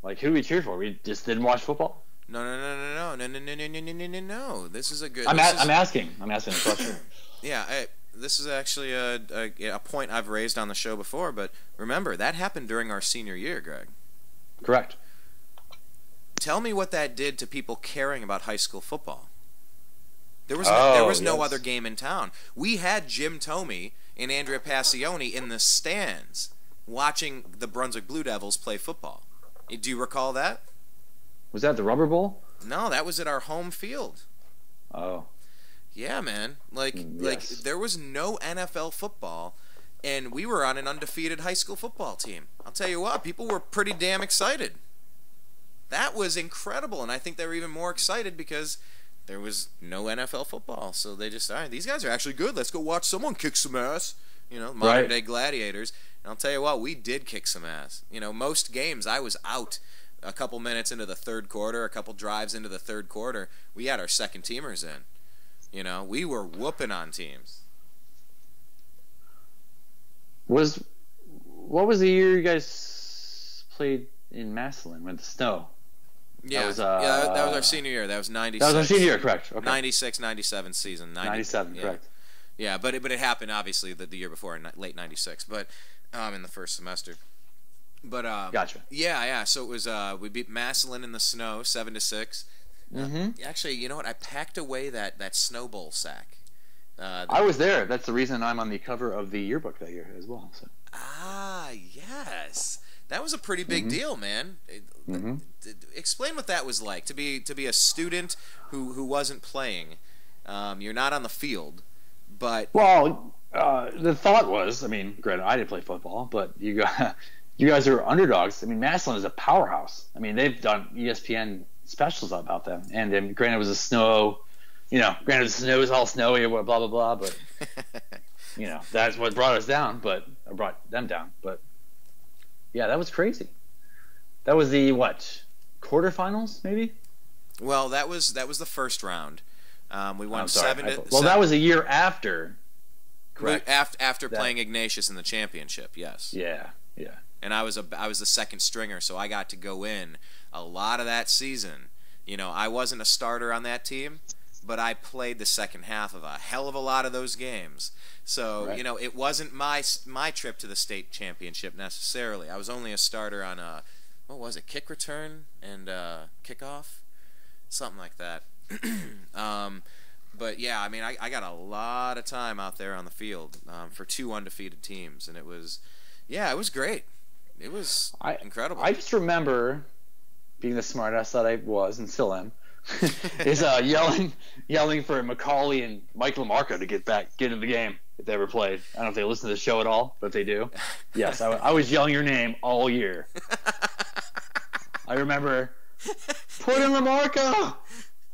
Like, who did we cheer for? We just didn't watch football? No no no no no no no no no no no no no. This is a good I'm a is... I'm asking. I'm asking a question. Yeah, I, this is actually a, a a point I've raised on the show before, but remember that happened during our senior year, Greg. Correct. Tell me what that did to people caring about high school football. There was no, oh, there was yes. no other game in town. We had Jim Thome and Andrea Passione in the stands watching the Brunswick Blue Devils play football. Do you recall that? Was that the Rubber Bowl? No, that was at our home field. Oh. Yeah, man. Like, yes. like there was no N F L football, and we were on an undefeated high school football team. I'll tell you what, people were pretty damn excited. That was incredible, and I think they were even more excited because there was no N F L football. So they just, all right, these guys are actually good. Let's go watch someone kick some ass. You know, modern-day right. gladiators. And I'll tell you what, we did kick some ass. You know, most games I was out a couple minutes into the third quarter, a couple drives into the third quarter. We had our second-teamers in. You know, we were whooping on teams. Was What was the year you guys played in Massillon with the snow? Yeah, that was, uh, yeah that, that was our senior year. That was ninety-six. That was our senior year, correct. Okay. ninety-six ninety-seven season. ninety, ninety-seven, yeah. correct. Yeah, but it, but it happened, obviously, the, the year before, in late ninety-six, but um, in the first semester. But um, Gotcha. Yeah, yeah, so it was uh, we beat Massillon in the snow, seven to six. Mm-hmm. Uh, actually, you know what? I packed away that, that snow bowl sack. Uh, I was there. That's the reason I'm on the cover of the yearbook that year as well. So. Ah, yes. That was a pretty big mm-hmm. deal, man. Mm-hmm. Explain what that was like to be to be a student who who wasn't playing. Um, you're not on the field, but well, uh, the thought was, I mean, granted, I didn't play football, but you got you guys are underdogs. I mean, Massillon is a powerhouse. I mean, they've done E S P N specials about them, and then granted, it was a snow, you know, granted, the snow is all snowy, blah blah blah, but you know, that's what brought us down, but or brought them down, but. Yeah, that was crazy. That was the what? Quarterfinals, maybe? Well, that was that was the first round. Um, we won seven. To, well, seven. That was a year after. Correct. We, after after that. Playing Ignatius in the championship, yes. Yeah, yeah. And I was a I was the second stringer, so I got to go in a lot of that season. You know, I wasn't a starter on that team, but I played the second half of a hell of a lot of those games. So, right. you know, it wasn't my my trip to the state championship necessarily. I was only a starter on a, what was it, kick return and uh, kickoff? Something like that. um, but, yeah, I mean, I, I got a lot of time out there on the field um, for two undefeated teams. And it was, yeah, it was great. It was I, incredible. I just remember being the smartass that I was and still am. is uh, yelling yelling for McCauley and Mike LaMarco to get back, get in the game if they ever played. I don't know if they listen to the show at all, but they do. Yes, I, I was yelling your name all year. I remember, put in LaMarco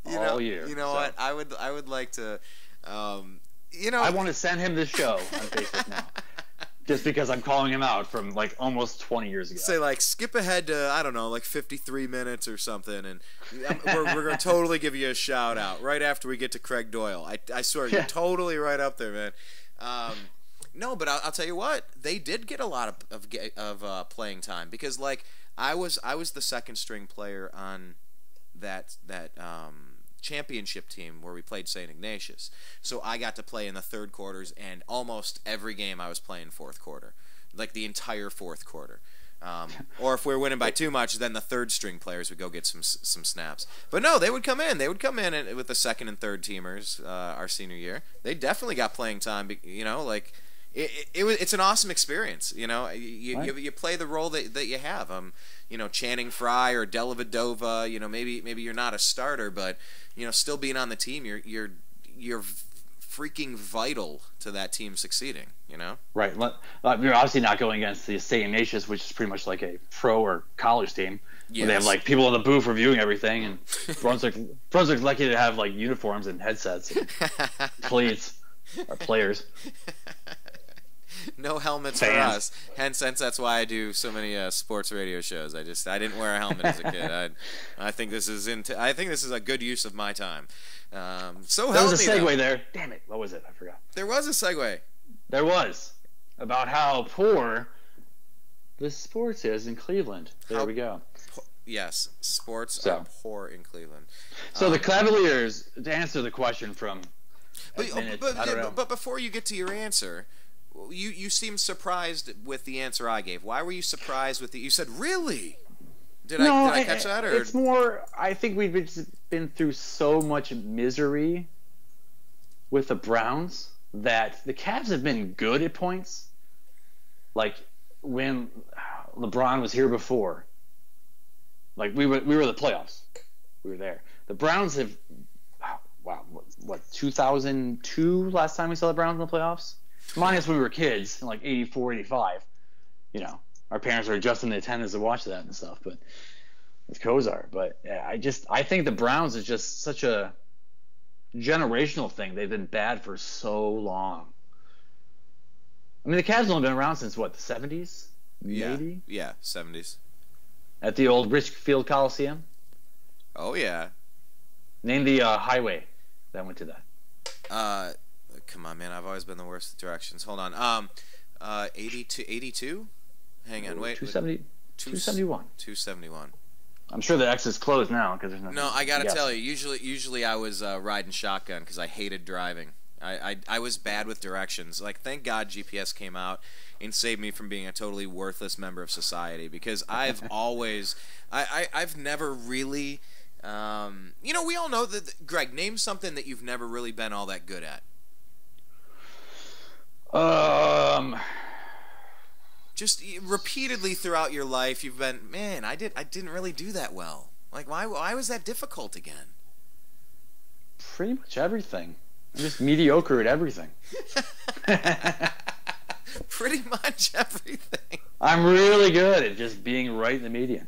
all you know, year. You know so. what? I would I would like to, um, you know. I want to send him the show on Facebook now. Just because I'm calling him out from like almost twenty years ago. Say like skip ahead to I don't know like fifty-three minutes or something, and we're we're gonna totally give you a shout out right after we get to Craig Doyle. I I swear you're totally right up there, man. Um, no, but I'll, I'll tell you what, they did get a lot of of, of uh, playing time because like I was I was the second string player on that that um, championship team where we played Saint Ignatius, so I got to play in the third quarters, and almost every game I was playing fourth quarter, like the entire fourth quarter, um, or if we were winning by too much, then the third string players would go get some some snaps. But no, they would come in they would come in and, with the second and third teamers uh, our senior year. They definitely got playing time, you know, like it, it, it was it's an awesome experience, you know. You, right. you, you play the role that, that you have. Um, you know, Channing Frye or Dellavedova, you know, maybe maybe you're not a starter, but you know, still being on the team, you're you're you're freaking vital to that team succeeding. You know, right? Well, you're obviously not going against the Saint Ignatius, which is pretty much like a pro or college team. Yes. Where they have like people in the booth reviewing everything, and Brunswick Brunswick's lucky to have like uniforms and headsets, and please, our players. No helmets Fans. for us. Hence, hence, that's why I do so many uh, sports radio shows. I just I didn't wear a helmet as a kid. I, I think this is in. I think this is a good use of my time. Um, so there was a segue though. there. Damn it! What was it? I forgot. There was a segue. There was about how poor the sports is in Cleveland. There how, we go. Yes, sports so. are poor in Cleveland. So um, the Cavaliers, to answer the question from. But, minute, but, but, but before you get to your answer. You you seem surprised with the answer I gave. Why were you surprised with it? You said, really? Did, no, I, did I catch that? Or? It's more, I think we've been, been through so much misery with the Browns that the Cavs have been good at points. Like when LeBron was here before, like we were, we were the playoffs. We were there. The Browns have, wow, what, what two thousand two last time we saw the Browns in the playoffs? Minus when we were kids, in like eighty-four, eighty-five, you know, our parents were adjusting the attendance to watch that and stuff. But with Kozar, but yeah, I just I think the Browns is just such a generational thing. They've been bad for so long. I mean, the Cavs have only been around since what, the seventies? Yeah, maybe? Yeah, seventies. At the old Richfield Coliseum. Oh yeah. Name the uh, highway that went to that. Uh. Come on, man! I've always been the worst with directions. Hold on. Um, uh, eighty-two, eighty-two. Hang on, wait. two seventy, two seventy-one. two seventy-one. I'm sure the X is closed now because there's nothing. No, I gotta yes. tell you. Usually, usually I was uh, riding shotgun because I hated driving. I, I I was bad with directions. Like, thank God G P S came out and saved me from being a totally worthless member of society, because I've always, I, I I've never really, um, you know, we all know that. Greg, name something that you've never really been all that good at. Um, just repeatedly throughout your life, you've been, man, I did, I didn't really do that well. Like, why, why was that difficult again? Pretty much everything. I'm just mediocre at everything. Pretty much everything. I'm really good at just being right in the median.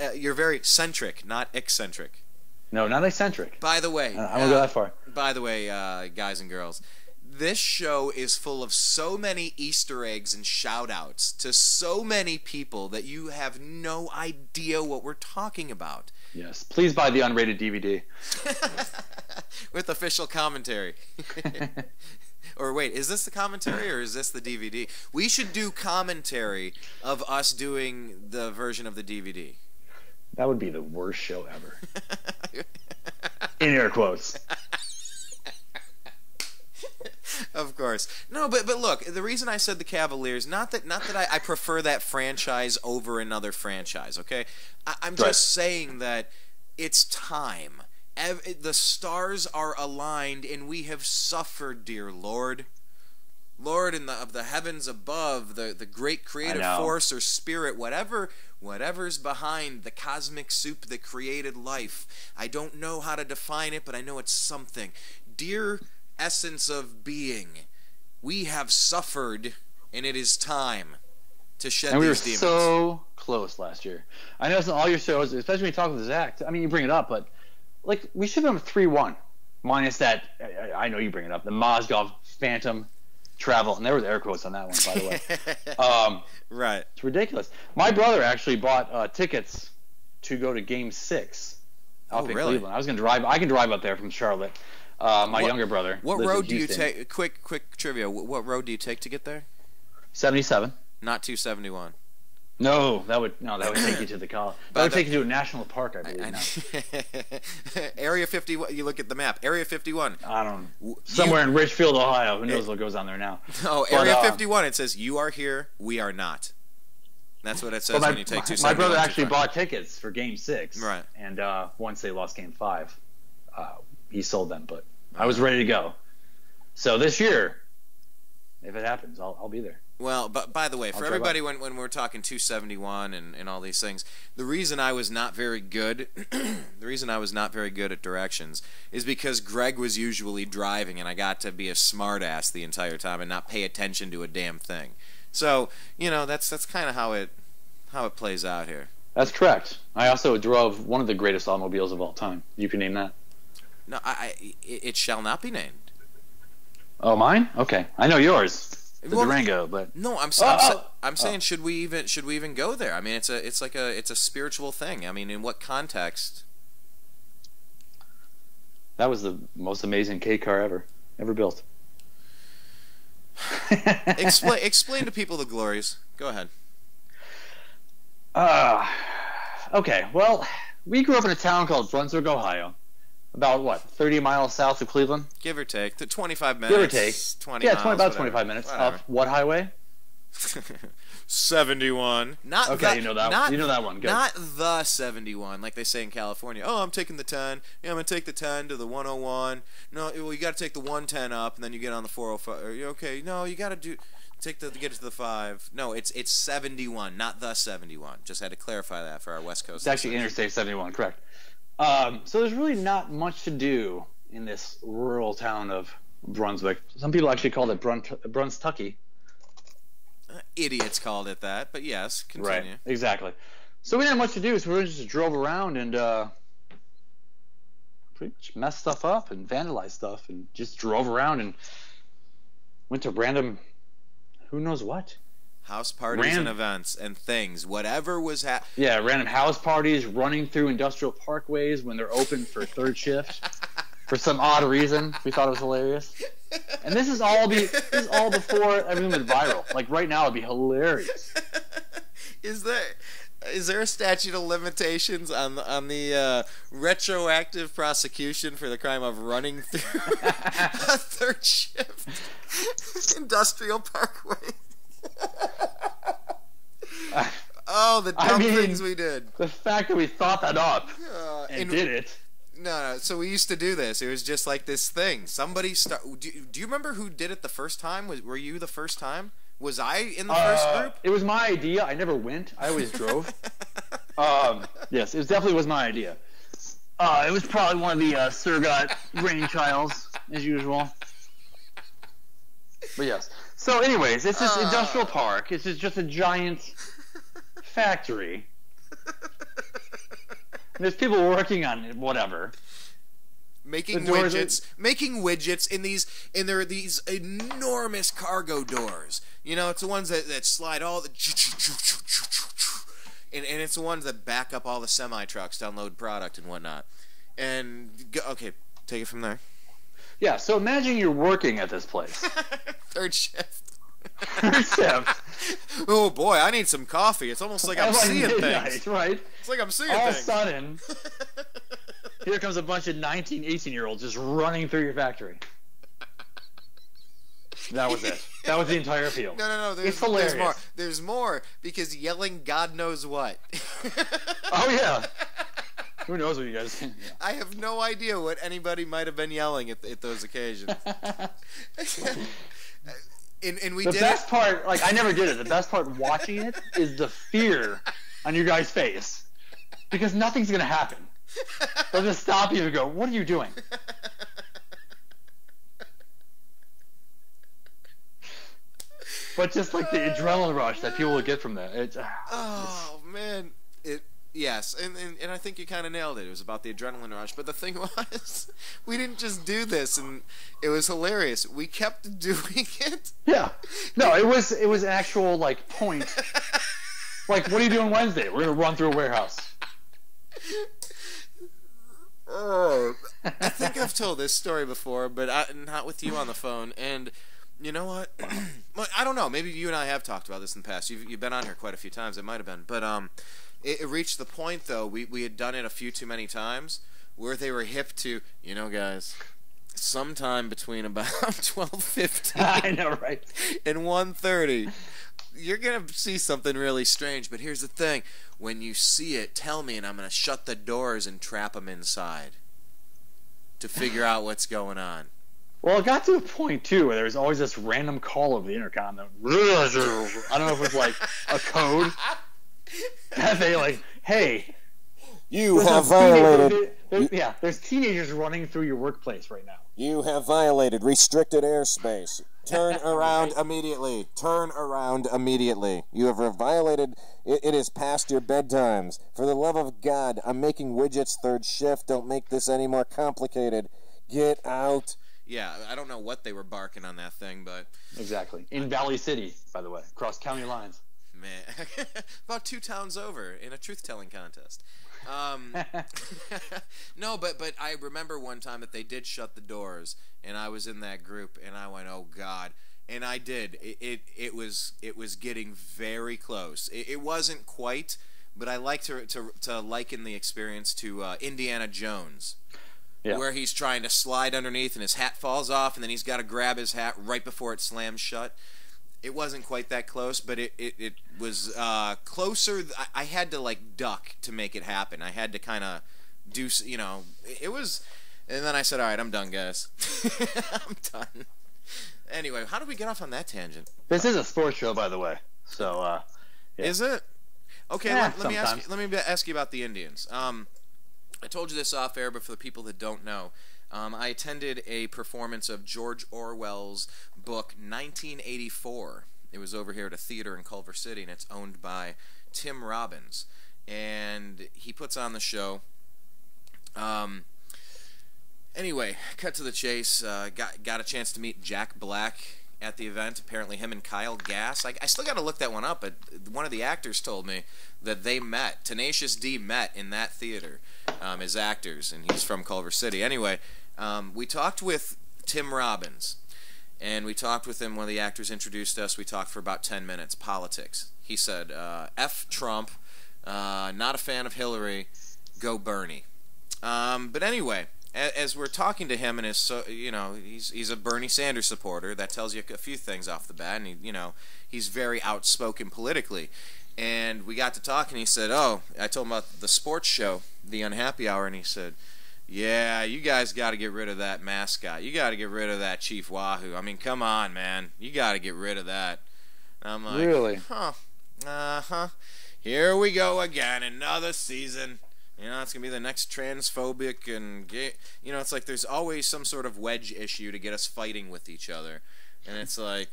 Uh, you're very centric, not eccentric. No, not eccentric. By the way, I won't uh, go that far. By the way, uh, guys and girls. This show is full of so many Easter eggs and shout-outs to so many people that you have no idea what we're talking about. Yes, please buy the unrated D V D. with official commentary. Or wait, is this the commentary or is this the D V D? We should do commentary of us doing the version of the D V D. That would be the worst show ever. In air quotes. Of course. No, but but look, the reason I said the Cavaliers, not that not that I, I prefer that franchise over another franchise, okay? I, I'm right. just saying that it's time. Ev the stars are aligned, and we have suffered, dear Lord. Lord in the of the heavens above, the, the great creative force or spirit, whatever whatever's behind the cosmic soup that created life. I don't know how to define it, but I know it's something. Dear essence of being, we have suffered, and it is time to shed and we these demons. We were so close last year. I know it's in all your shows, especially when you talk with Zach. I mean, you bring it up, but like we should have been three one, minus that. I, I know you bring it up, the Mozgov phantom travel, and there was air quotes on that one, by the way. Um, right, it's ridiculous. My brother actually bought uh, tickets to go to Game Six up oh, in really? Cleveland. I was gonna drive. I can drive up there from Charlotte. Uh, my what, younger brother. What road do you take? Quick, quick trivia. What, what road do you take to get there? Seventy-seven. Not two seventy-one. No, that would no, that would take you to the college. That would the, take you to a national park, I believe. I, I, Area fifty-one. You look at the map. Area fifty-one. I don't know. Somewhere you, in Richfield, Ohio. Who knows it, what goes on there now? No, but, Area fifty-one. It says "You are here, we are not." That's what it says my, when you take two seventy-one. My brother actually bought tickets for Game Six. Right. And uh, once they lost Game Five. Uh, He sold them, but I was ready to go. So this year, if it happens, I'll, I'll be there. Well, but by the way, for everybody, when, when we're talking two seventy-one and, and all these things, the reason I was not very good, the reason I was not very good at directions is because Greg was usually driving, and I got to be a smartass the entire time and not pay attention to a damn thing. So, you know, that's that's kind of how it how it plays out here. That's correct. I also drove one of the greatest automobiles of all time. You can name that. No, I, I. It shall not be named. Oh, mine? Okay, I know yours. The well, Durango, but no, I'm. So, oh, I'm, so, I'm oh. saying, should we even? Should we even go there? I mean, it's a. It's like a. It's a spiritual thing. I mean, in what context? That was the most amazing K car ever, ever built. explain. Explain to people the glories. Go ahead. Uh, okay. Well, we grew up in a town called Brunswick, Ohio. About what, thirty miles south of Cleveland, give or take, the twenty-five minutes. Give or take, twenty. Yeah, miles, about twenty-five whatever. minutes whatever. Up what highway? seventy-one. Not okay. The, you know that. Not, you know that one. Good. Not the seventy-one, like they say in California. Oh, I'm taking the ten. Yeah, I'm gonna take the ten to the one oh one. No, well, you got to take the one ten up, and then you get on the four oh five. Are you okay? No, you got to do take the get it to the five. No, it's it's seventy-one, not the seventy-one. Just had to clarify that for our West Coast. It's actually Interstate seventy-one, correct. Um, so there's really not much to do in this rural town of Brunswick. Some people actually called it Brun Brunstucky. Uh, idiots called it that, but yes, continue. Right, exactly. So we didn't have much to do, so we just drove around and uh, pretty much messed stuff up and vandalized stuff and just drove around and went to random who knows what. House parties random. and events and things, whatever was happening. Yeah, random house parties, running through industrial parkways when they're open for third shift for some odd reason. We thought it was hilarious. And this is all be this is all before everything went viral. Like right now, it'd be hilarious. Is there is there a statute of limitations on the, on the uh, retroactive prosecution for the crime of running through a third shift industrial parkway? Oh, the dumb I mean, things we did. The fact that we thought that up uh, and, and did it. No, no, so we used to do this. It was just like this thing. Somebody start. Do, do you remember who did it the first time? Was, were you the first time? Was I in the uh, first group? It was my idea. I never went. I always drove. um, yes, it was, definitely was my idea. Uh, it was probably one of the uh, Surgot brainchilds, as usual. But yes. So, anyways, it's this uh, industrial park. It's just a giant factory. And there's people working on it, whatever. Making widgets, are... making widgets in these, and there are these enormous cargo doors. You know, it's the ones that that slide all the, and and it's the ones that back up all the semi trucks to unload product and whatnot. And okay, take it from there. Yeah, so imagine you're working at this place. Third shift. Third shift. Oh, boy, I need some coffee. It's almost like I'm like seeing midnight, things. Right? It's like I'm seeing All things. All of a sudden, here comes a bunch of nineteen, eighteen-year-olds just running through your factory. That was it. That was the entire field. No, no, no. There's, it's hilarious. There's more. There's more because yelling God knows what. Oh, yeah. Who knows what you guys think? Yeah. I have no idea what anybody might have been yelling at, at those occasions. and, and we the did best it. part, like, I never did it. The best part watching it is the fear on your guys' face because nothing's going to happen. They'll just stop you and go, what are you doing? But just like the adrenaline rush that people will get from that. It's, oh, it's, man. It, yes, and, and, and I think you kind of nailed it. It was about the adrenaline rush. But the thing was, we didn't just do this, and it was hilarious. We kept doing it. Yeah. No, it was it was actual, like, point. Like, what are you doing Wednesday? We're going to run through a warehouse. Oh, I think I've told this story before, but I, not with you on the phone. And... You know what? I don't know. Maybe you and I have talked about this in the past. You've, you've been on here quite a few times. It might have been. But um, it, it reached the point, though, we, we had done it a few too many times where they were hip to, you know, guys, sometime between about twelve fifteen I know, right? and one thirty, you're going to see something really strange. But here's the thing. When you see it, tell me, and I'm going to shut the doors and trap them inside to figure out what's going on. Well, it got to a point, too, where there was always this random call over the intercom. That, I don't know if it was, like, a code. That they, like, hey. You have violated. There's, yeah, there's teenagers running through your workplace right now. You have violated restricted airspace. Turn around right. immediately. Turn around immediately. You have violated. It, it is past your bedtimes. For the love of God, I'm making widgets third shift. Don't make this any more complicated. Get out. Yeah, I don't know what they were barking on that thing, but... Exactly. In Valley City, by the way, across county lines. Man, about two towns over in a truth-telling contest. Um, no, but, but I remember one time that they did shut the doors, and I was in that group, and I went, oh, God. And I did. It, it, it, was, it was getting very close. It, it wasn't quite, but I like to, to, to liken the experience to uh, Indiana Jones. Yeah. Where he's trying to slide underneath and his hat falls off and then he's got to grab his hat right before it slams shut. It wasn't quite that close, but it, it, it was uh, closer. I, I had to, like, duck to make it happen. I had to kind of do, you know, it was, and then I said, all right, I'm done, guys. I'm done. Anyway, how did we get off on that tangent? This is a sports show, by the way. So, uh, yeah. Is it? Okay, yeah, let, let me ask you, let me ask you about the Indians. Um, I told you this off air, but for the people that don't know, um, I attended a performance of George Orwell's book nineteen eighty-four. It was over here at a theater in Culver City, and it's owned by Tim Robbins. And he puts on the show. Um, anyway, cut to the chase. Uh, got, got a chance to meet Jack Black at the event. Apparently him and Kyle Gass. I, I still got to look that one up, but one of the actors told me that they met. Tenacious D met in that theater. Um, his actors, and he's from Culver City. Anyway, um, we talked with Tim Robbins, and we talked with him. One of the actors introduced us. We talked for about ten minutes. Politics. He said, uh, "F Trump. Uh, not a fan of Hillary. Go Bernie." Um, but anyway, a as we're talking to him, and his, so, you know, he's he's a Bernie Sanders supporter. That tells you a few things off the bat, and he, you know, he's very outspoken politically. And we got to talk, and he said, oh, I told him about the sports show, the Unhappy Hour, and he said, yeah, you guys got to get rid of that mascot. You got to get rid of that Chief Wahoo. I mean, come on, man. You got to get rid of that. And I'm like, really? Huh. Uh-huh. Here we go again, another season. You know, it's going to be the next transphobic and gay. You know, it's like there's always some sort of wedge issue to get us fighting with each other. And it's like,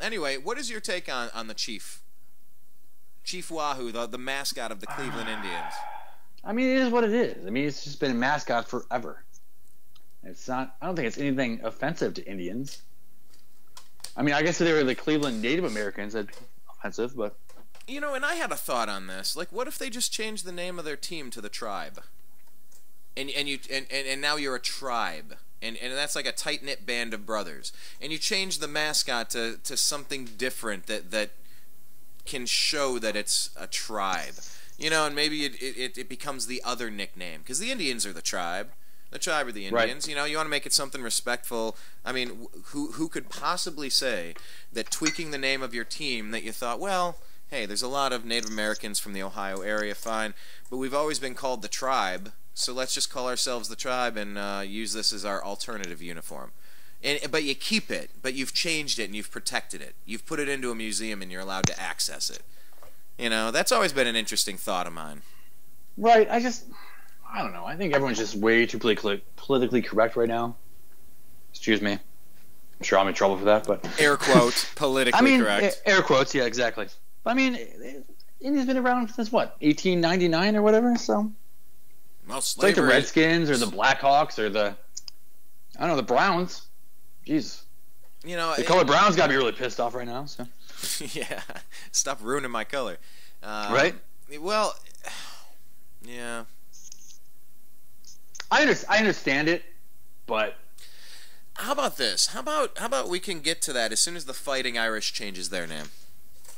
anyway, what is your take on, on the Chief? Chief Wahoo, the, the mascot of the Cleveland Indians. I mean, it is what it is. I mean, it's just been a mascot forever. It's not. I don't think it's anything offensive to Indians. I mean, I guess they were the Cleveland Native Americans that offensive, but you know. And I had a thought on this. Like, what if they just changed the name of their team to the Tribe? and and you and, and, and now you're a tribe, and and that's like a tight knit band of brothers, and you change the mascot to to something different that that can show that it's a tribe, you know, and maybe it it, it becomes the other nickname, because the Indians are the tribe. The tribe of the Indians, right. You know, you want to make it something respectful. I mean, who who could possibly say that tweaking the name of your team that you thought, well, hey, there's a lot of Native Americans from the Ohio area, fine, but we've always been called the tribe, so let's just call ourselves the tribe and uh, use this as our alternative uniform. And but you keep it, but you've changed it and you've protected it. You've put it into a museum and you're allowed to access it. You know, that's always been an interesting thought of mine. Right, I just... I don't know. I think everyone's just way too politically correct right now. Excuse me. I'm sure I'm in trouble for that, but air quotes politically I mean, correct. Air quotes, yeah, exactly. I mean, India's been around since what, eighteen ninety-nine or whatever. So, well, slavery, it's like the Redskins or the Blackhawks or the, I don't know, the Browns. Jeez. You know, the it, color brown's got to be really pissed off right now. So. Yeah. Stop ruining my color. Um, right. Well. Yeah. I understand it, but how about this? How about how about we can get to that as soon as the Fighting Irish changes their name?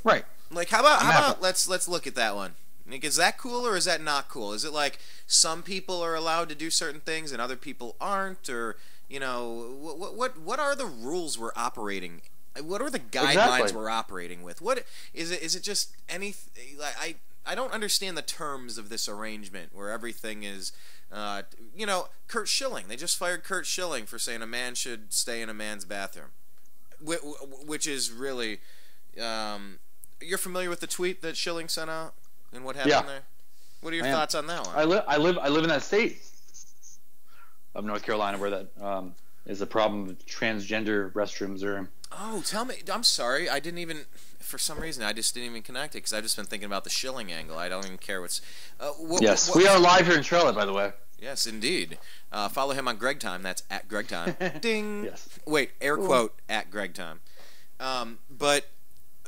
Right. Like how about how about let's let's look at that one. Like, is that cool or is that not cool? Is it like some people are allowed to do certain things and other people aren't, or you know, what what what are the rules we're operating? What are the guidelines exactly. we're operating with? What is it? Is it just anything? Like I I don't understand the terms of this arrangement where everything is. Uh, you know, Curt Schilling. They just fired Curt Schilling for saying a man should stay in a man's bathroom, which is really. Um, you're familiar with the tweet that Schilling sent out and what happened yeah. there? What are your I thoughts am. on that one? I live, I live, I live in that state of North Carolina where that um, is a problem with transgender restrooms or. Oh, tell me. I'm sorry. I didn't even. For some reason, I just didn't even connect it because I've just been thinking about the Schilling angle. I don't even care what's. Uh, what, yes, what, what, we are live here in Charlotte, by the way. Yes, indeed. Uh, follow him on Greg Time. That's at Greg Time. Ding. Yes. Wait, air quote Ooh. at Greg Time. Um, but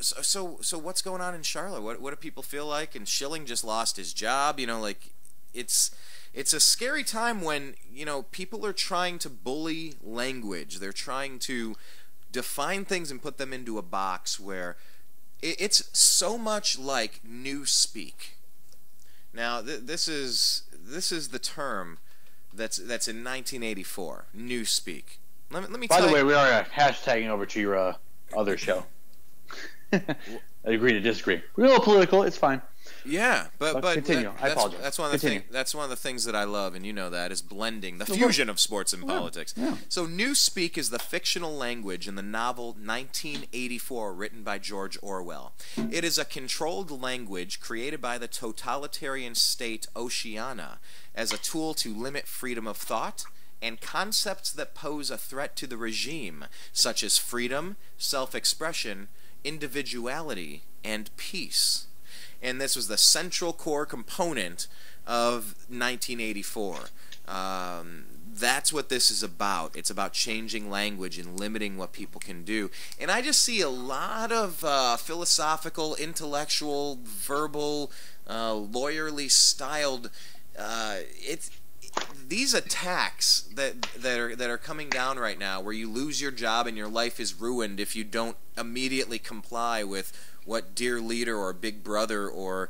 so, so so what's going on in Charlotte? What what do people feel like? And Schilling just lost his job. You know, like it's it's a scary time when you know people are trying to bully language. They're trying to define things and put them into a box where. It's so much like newspeak. Now, th this is this is the term that's that's in nineteen eighty-four. Newspeak. Let me let me. By the way, we are uh, hashtagging over to your uh, other show. I agree to disagree. We're a little political. It's fine. Yeah, but but, but continue. That, I apologize. That's one of the thing, That's one of the things that I love, and you know that is blending the fusion of sports and yeah. politics. Yeah. So, newspeak is the fictional language in the novel nineteen eighty-four, written by George Orwell. It is a controlled language created by the totalitarian state Oceania as a tool to limit freedom of thought and concepts that pose a threat to the regime, such as freedom, self-expression, individuality, and peace. And this was the central core component of nineteen eighty-four. Um, that's what this is about. It's about changing language and limiting what people can do. And I just see a lot of uh, philosophical, intellectual, verbal, uh, lawyerly styled. Uh, it's these attacks that that are that are coming down right now, where you lose your job and your life is ruined if you don't immediately comply with. What dear leader or big brother or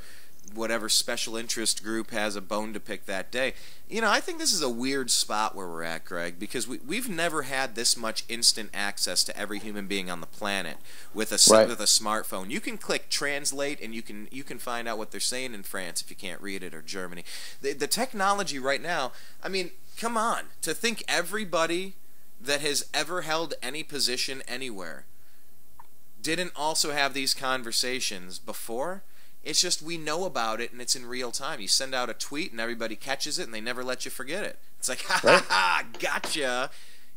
whatever special interest group has a bone to pick that day. You know, I think this is a weird spot where we're at, Greg, because we, we've never had this much instant access to every human being on the planet with a, right. with a smartphone. You can click translate and you can you can find out what they're saying in France if you can't read it, or Germany. The, the technology right now, I mean, come on. To think everybody that has ever held any position anywhere didn't also have these conversations before. It's just we know about it and it's in real time. You send out a tweet and everybody catches it and they never let you forget it. It's like, ha ha ha, gotcha.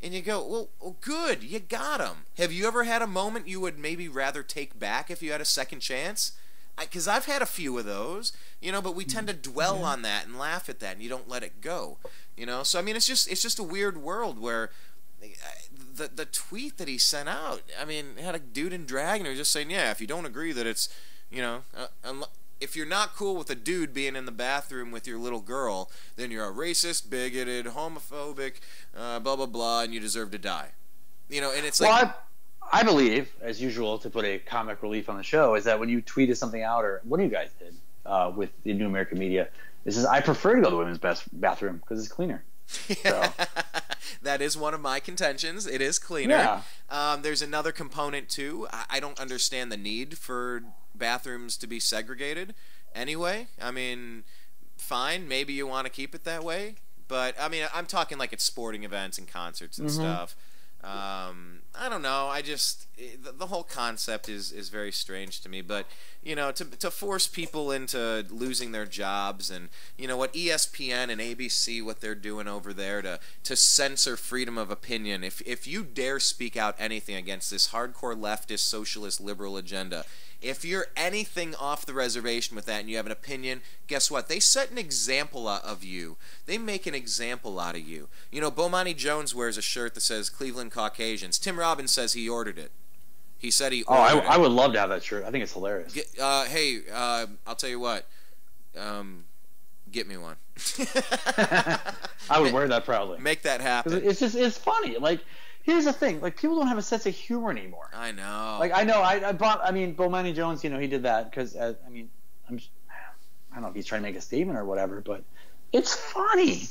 And you go, well, well good, you got them. Have you ever had a moment you would maybe rather take back if you had a second chance? Because I've had a few of those, you know, but we tend to dwell yeah. on that and laugh at that and you don't let it go, you know? So, I mean, it's just, it's just a weird world where... I, The, the tweet that he sent out, I mean, it had a dude in drag, and he was just saying, yeah, if you don't agree that it's, you know, uh, if you're not cool with a dude being in the bathroom with your little girl, then you're a racist, bigoted, homophobic, uh, blah, blah, blah, and you deserve to die. You know, and it's well, like... I, I believe, as usual, to put a comic relief on the show, is that when you tweeted something out, or what do you guys did uh, with the New American Media, this is, I prefer to go to the women's best bathroom because it's cleaner. So. That is one of my contentions. It is cleaner. Yeah. Um, there's another component, too. I, I don't understand the need for bathrooms to be segregated anyway. I mean, fine. Maybe you want to keep it that way. But, I mean, I'm talking like at sporting events and concerts and mm-hmm. stuff. Um, I don't know. I just the, the whole concept is, is very strange to me. But, you know, to to force people into losing their jobs and, you know, what E S P N and A B C, what they're doing over there to, to censor freedom of opinion. If, if you dare speak out anything against this hardcore leftist, socialist, liberal agenda, if you're anything off the reservation with that and you have an opinion, guess what? They set an example of you. They make an example out of you. You know, Bomani Jones wears a shirt that says Cleveland Caucasians. Tim Robbins says he ordered it. He said he ordered oh, I, it. I would love to have that shirt. I think it's hilarious. Get, uh, hey, uh, I'll tell you what. Um, get me one. I would wear that proudly. Make that happen. It's just, it's funny. Like... Here's the thing, like people don't have a sense of humor anymore. I know. Like I know, I, I bought. I mean, Bomani Jones, you know, he did that because uh, I mean, I'm, just, I don't know if he's trying to make a statement or whatever, but it's funny.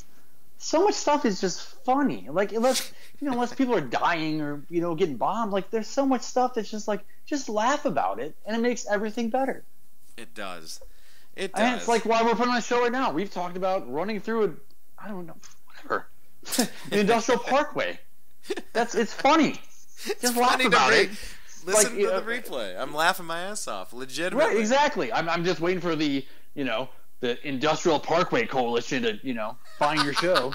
So much stuff is just funny. Like unless you know, unless people are dying or you know getting bombed, like there's so much stuff that's just like just laugh about it, and it makes everything better. It does. It does. And it's like why we're putting on a show right now. We've talked about running through a, I don't know, whatever, an industrial parkway. That's it's funny. Just it's laugh funny about it. Listen like, to uh, the replay. I'm laughing my ass off. Legitimately. Right, exactly. I'm I'm just waiting for the you know the Industrial Parkway Coalition to you know find your show.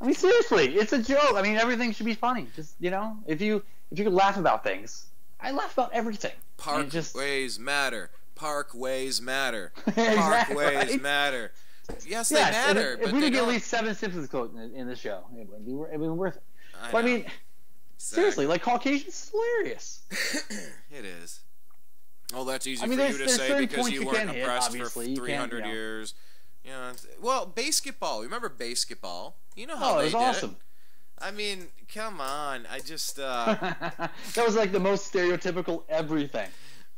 I mean seriously, it's a joke. I mean everything should be funny. Just you know if you if you could laugh about things, I laugh about everything. Parkways just... matter. Parkways matter. Parkways right? matter. Yes, yes, they matter. If, but if we could get at least seven Simpsons quotes in, in the show, it would be, it would be worth it. I, but, I mean, exactly. seriously, like Caucasian's hilarious. It is. Oh, that's easy I mean, for you to say because you, you weren't oppressed hit, for three hundred you years. You know, well, basketball. Remember basketball? You know how oh, they it was did awesome. It. I mean, come on. I just uh... that was like the most stereotypical everything.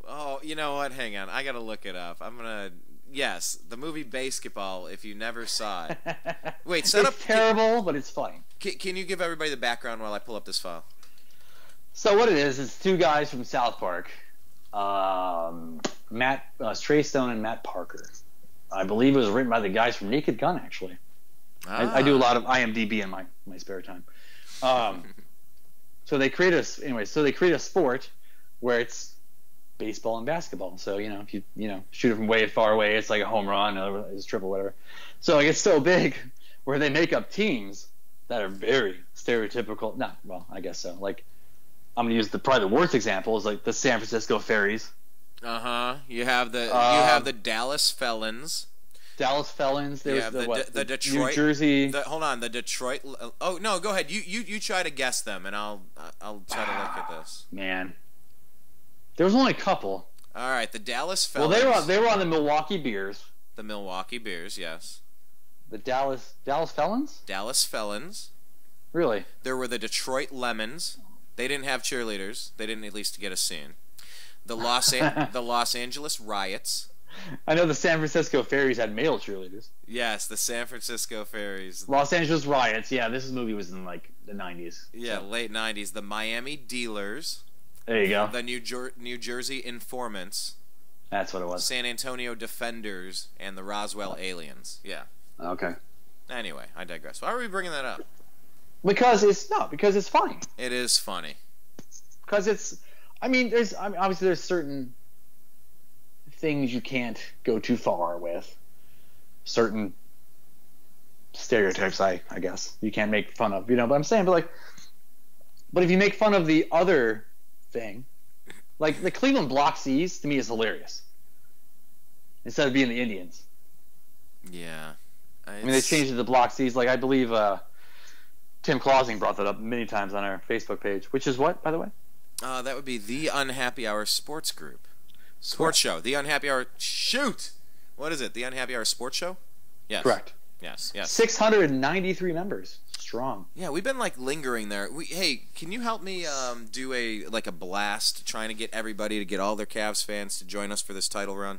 Oh, you know what? Hang on, I gotta look it up. I'm gonna. Yes, the movie Basketball, if you never saw it. Wait, set up... It's terrible, but it's funny. Can, can you give everybody the background while I pull up this file? So what it is, it's two guys from South Park, um, Matt uh, Straystone and Matt Parker. I believe it was written by the guys from Naked Gun, actually. Ah. I, I do a lot of I M D B in my, my spare time. Um, so they create a... Anyway, so they create a sport where it's... baseball and basketball. So, you know, if you, you know, shoot it from way far away, it's like a home run or it's a triple, whatever. So like, it's so big where they make up teams that are very stereotypical. Not, well, I guess so. Like, I'm going to use the probably the worst example is like the San Francisco Ferries. Uh-huh. You have the, uh, you have the Dallas Felons. Dallas Felons. There's yeah, the, the, what, the, the Detroit, New Jersey. The, hold on. The Detroit. Oh, no, go ahead. You, you, you try to guess them and I'll, I'll try to look at this. Man. There was only a couple. All right, the Dallas Felons. Well, they were on, they were on the Milwaukee Bears. The Milwaukee Bears, yes. The Dallas Dallas Felons? Dallas Felons. Really? There were the Detroit Lemons. They didn't have cheerleaders. They didn't at least get a scene. The Los An the Los Angeles Riots. I know the San Francisco Ferries had male cheerleaders. Yes, the San Francisco Ferries. Los Angeles Riots. Yeah, this movie was in like the nineties. Yeah, so. Late nineties. The Miami Dealers. There you go. The New, Jer New Jersey Informants. That's what it was. San Antonio Defenders and the Roswell Aliens. Yeah. Okay. Anyway, I digress. Why are we bringing that up? Because it's no, because it's funny. It is funny. Because it's, I mean, there's I mean, obviously there's certain things you can't go too far with. Certain stereotypes, I I guess you can't make fun of. You know, but I'm saying, but like, but if you make fun of the other thing, like the Cleveland Block C's to me is hilarious. Instead of being the Indians, yeah, it's... I mean they changed it to the Block C's. Like I believe uh, Tim Clausing brought that up many times on our Facebook page, which is what, by the way, uh, that would be the Unhappy Hour Sports Group. Sports Correct. Show. The Unhappy Hour. Shoot! What is it? The Unhappy Hour Sports Show? Yes. Correct. Yes, yes. six hundred ninety-three members. Strong. Yeah, we've been, like, lingering there. We, hey, can you help me um, do a, like, a blast trying to get everybody to get all their Cavs fans to join us for this title run?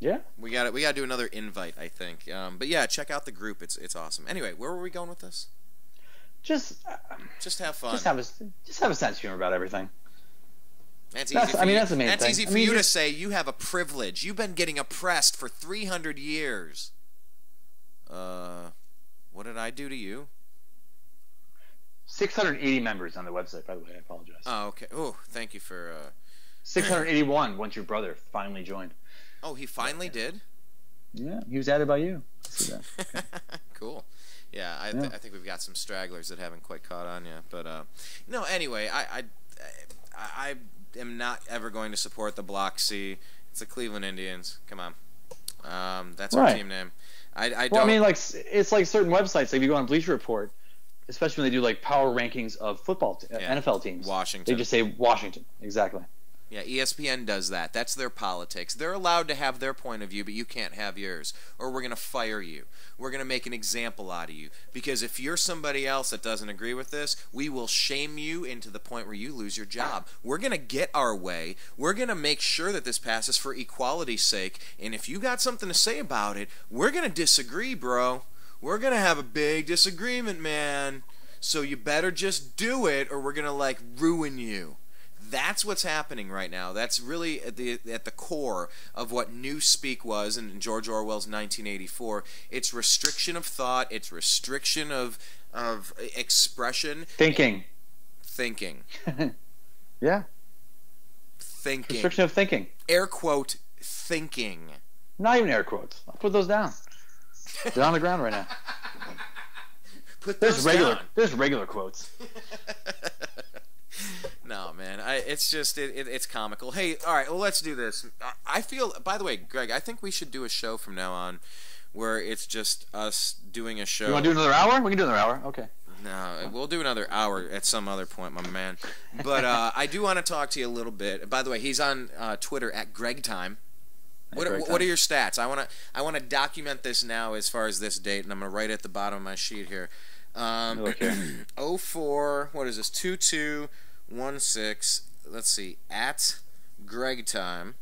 Yeah. We got we got to do another invite, I think. Um, but, yeah, check out the group. It's it's awesome. Anyway, where were we going with this? Just uh, just have fun. Just have a, just have a sense of humor about everything. That's easy. That's, I mean, that's the main thing. That's easy for I mean, you just, to say. You have a privilege. You've been getting oppressed for three hundred years. Uh, what did I do to you? six hundred eighty members on the website, by the way. I apologize. Oh, okay. Oh, thank you for. Uh... six hundred eighty-one once your brother finally joined. Oh, he finally yeah. did? Yeah, he was added by you. I see that. Okay. Cool. Yeah, I, th yeah. I think we've got some stragglers that haven't quite caught on yet. But, uh, no, anyway, I, I, I, I am not ever going to support the Block C. It's the Cleveland Indians. Come on. Um, that's right. Our team name. I, I well, don't. I mean, like, it's like certain websites. Like, if you go on Bleacher Report, especially when they do, like, power rankings of football, t yeah. N F L teams. Washington. They just say Washington. Exactly. Yeah, E S P N does that. That's their politics. They're allowed to have their point of view, but you can't have yours, or we're going to fire you. We're going to make an example out of you, because if you're somebody else that doesn't agree with this, we will shame you into the point where you lose your job. We're going to get our way. We're going to make sure that this passes for equality's sake, and if you got something to say about it, we're going to disagree, bro. We're going to have a big disagreement, man. So you better just do it, or we're going to, like, ruin you. That's what's happening right now. That's really at the at the core of what Newspeak was in George Orwell's nineteen eighty-four. It's restriction of thought. It's restriction of of expression. Thinking. Thinking. Yeah. Thinking. Restriction of thinking. Air quote thinking. Not even air quotes. I'll put those down. They're on the ground right now. Put those there's regular. Down. There's regular quotes. No, man, I, it's just, it, it, it's comical. Hey, all right, well, let's do this. I feel, by the way, Greg, I think we should do a show from now on where it's just us doing a show. You want to do another hour? We can do another hour, okay. No, we'll do another hour at some other point, my man. But uh, I do want to talk to you a little bit. By the way, he's on uh, Twitter at Greg Time. What are, what are your stats? I want to I want to document this now as far as this date, and I'm going to write it at the bottom of my sheet here. Um, okay. oh four, what is this, two two. One six. Let's see. At Greg Time.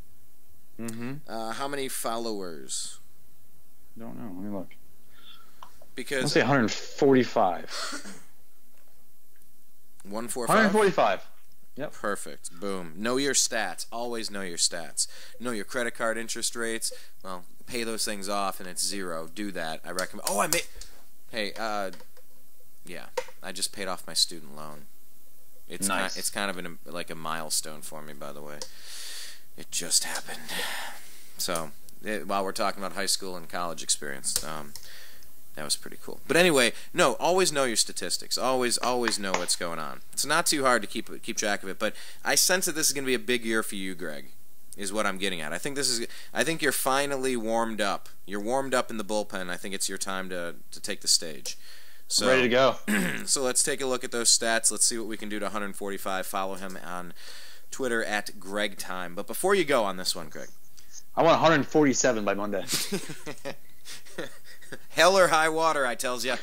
Mm-hmm. Uh, how many followers? Don't know. Let me look. Because let's say one hundred forty-five. One four five. One hundred forty-five. Yep. Perfect. Boom. Know your stats. Always know your stats. Know your credit card interest rates. Well, pay those things off, and it's zero. Do that. I recommend. Oh, I made. Hey. Uh. Yeah. I just paid off my student loan. It's nice. Kind, it's kind of an, like a milestone for me, by the way. It just happened. So, it, while we're talking about high school and college experience, um, that was pretty cool. But anyway, no, always know your statistics. Always, always know what's going on. It's not too hard to keep keep track of it. But I sense that this is going to be a big year for you, Greg. Is what I'm getting at. I think this is. I think you're finally warmed up. You're warmed up in the bullpen. I think it's your time to to take the stage. So, ready to go. So let's take a look at those stats. Let's see what we can do to one hundred forty-five. Follow him on Twitter at Greg Time. But before you go on this one, Greg, I want one hundred forty-seven by Monday. Hell or high water, I tells you.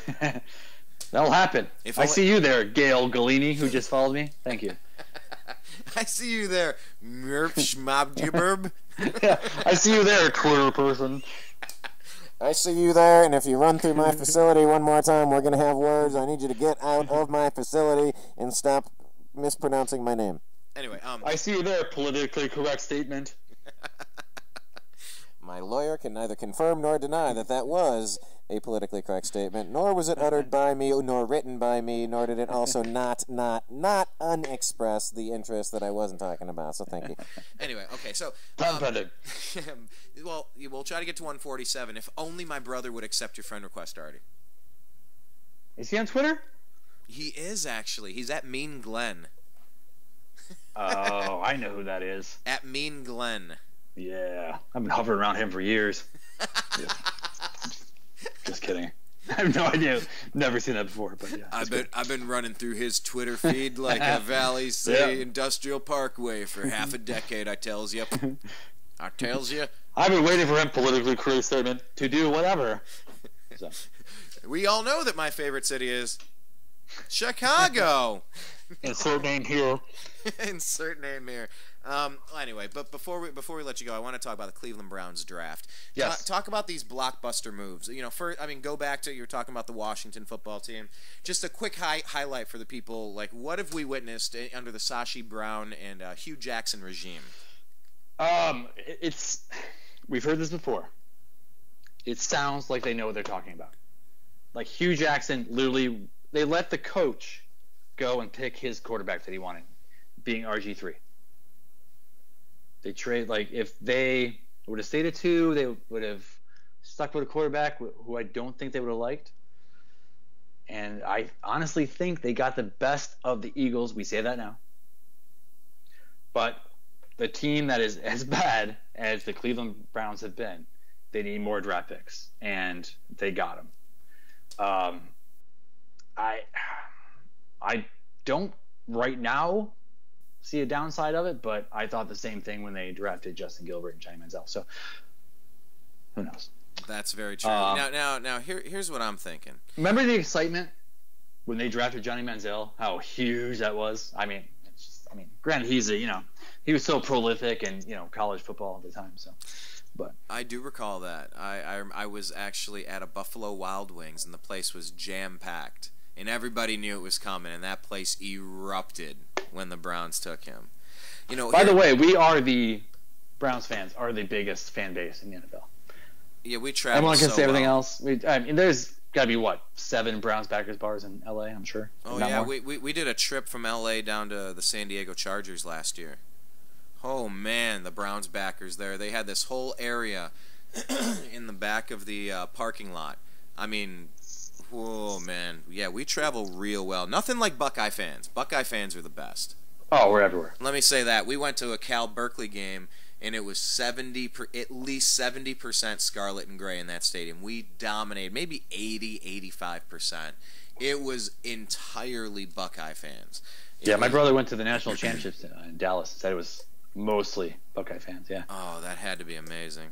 That'll happen. If I see you there, Gail Galini, who just followed me. Thank you. I see you there, Merp Schmabdurb. I see you there, Twitter person. I see you there, and if you run through my facility one more time, we're going to have words. I need you to get out of my facility and stop mispronouncing my name. Anyway, um... I see you there, politically correct statement. My lawyer can neither confirm nor deny that that was a politically correct statement, nor was it uttered by me, nor written by me, nor did it also not, not, not unexpress the interest that I wasn't talking about. So thank you. Anyway, okay, so um, well, we'll try to get to one forty-seven. If only my brother would accept your friend request already. Is he on Twitter? He is actually. He's at Mean Glenn. Oh, I know who that is. At Mean Glenn. Yeah, I've been hovering around him for years. Yeah. Just kidding. I have no idea. Never seen that before. But yeah, I've been cool. I've been running through his Twitter feed like a Valley City yeah. Industrial Parkway for half a decade. I tells you, I tells you. I've been waiting for him politically correct statement to do whatever. So. We all know that my favorite city is Chicago. Insert name here. Insert name here. Um, anyway, but before we before we let you go, I want to talk about the Cleveland Browns draft. Yes. Talk, talk about these blockbuster moves. You know, first, I mean, go back to you were talking about the Washington football team. Just a quick high, highlight for the people. Like, what have we witnessed under the Sashi Brown and uh, Hugh Jackson regime? Um, it's we've heard this before. It sounds like they know what they're talking about. Like Hugh Jackson, literally, they let the coach go and pick his quarterback that he wanted, being R G three. They trade like if they would have stayed at two, they would have stuck with a quarterback who I don't think they would have liked. And I honestly think they got the best of the Eagles. We say that now, but the team that is as bad as the Cleveland Browns have been, they need more draft picks, and they got them. Um, I, I don't right now see a downside of it, but I thought the same thing when they drafted Justin Gilbert and Johnny Manziel. So who knows? That's very true. Um, now, now, now, here, here's what I'm thinking. Remember the excitement when they drafted Johnny Manziel? How huge that was! I mean, it's just, I mean, granted, he's a you know, he was so prolific and you know, college football at the time, so. But I do recall that. I, I, I was actually at a Buffalo Wild Wings, and the place was jam-packed. And everybody knew it was coming, and that place erupted when the Browns took him. You know. By the way, we are the Browns fans are the biggest fan base in the N F L. Yeah, we travel Everyone can so say everything well. else. We, I mean, there's got to be, what, seven Browns backers bars in L A, I'm sure. Oh, yeah. We, we, we did a trip from L A down to the San Diego Chargers last year. Oh man, the Browns backers there. They had this whole area in the back of the uh, parking lot. I mean, oh man. Yeah, we travel real well. Nothing like Buckeye fans. Buckeye fans are the best. Oh, we're everywhere. Let me say that. We went to a Cal Berkeley game, and it was seventy per, at least seventy percent scarlet and gray in that stadium. We dominated, maybe eighty, eighty-five percent. It was entirely Buckeye fans. It yeah, my brother went to the national championships in Dallas and said it was mostly Buckeye fans, yeah. Oh, that had to be amazing.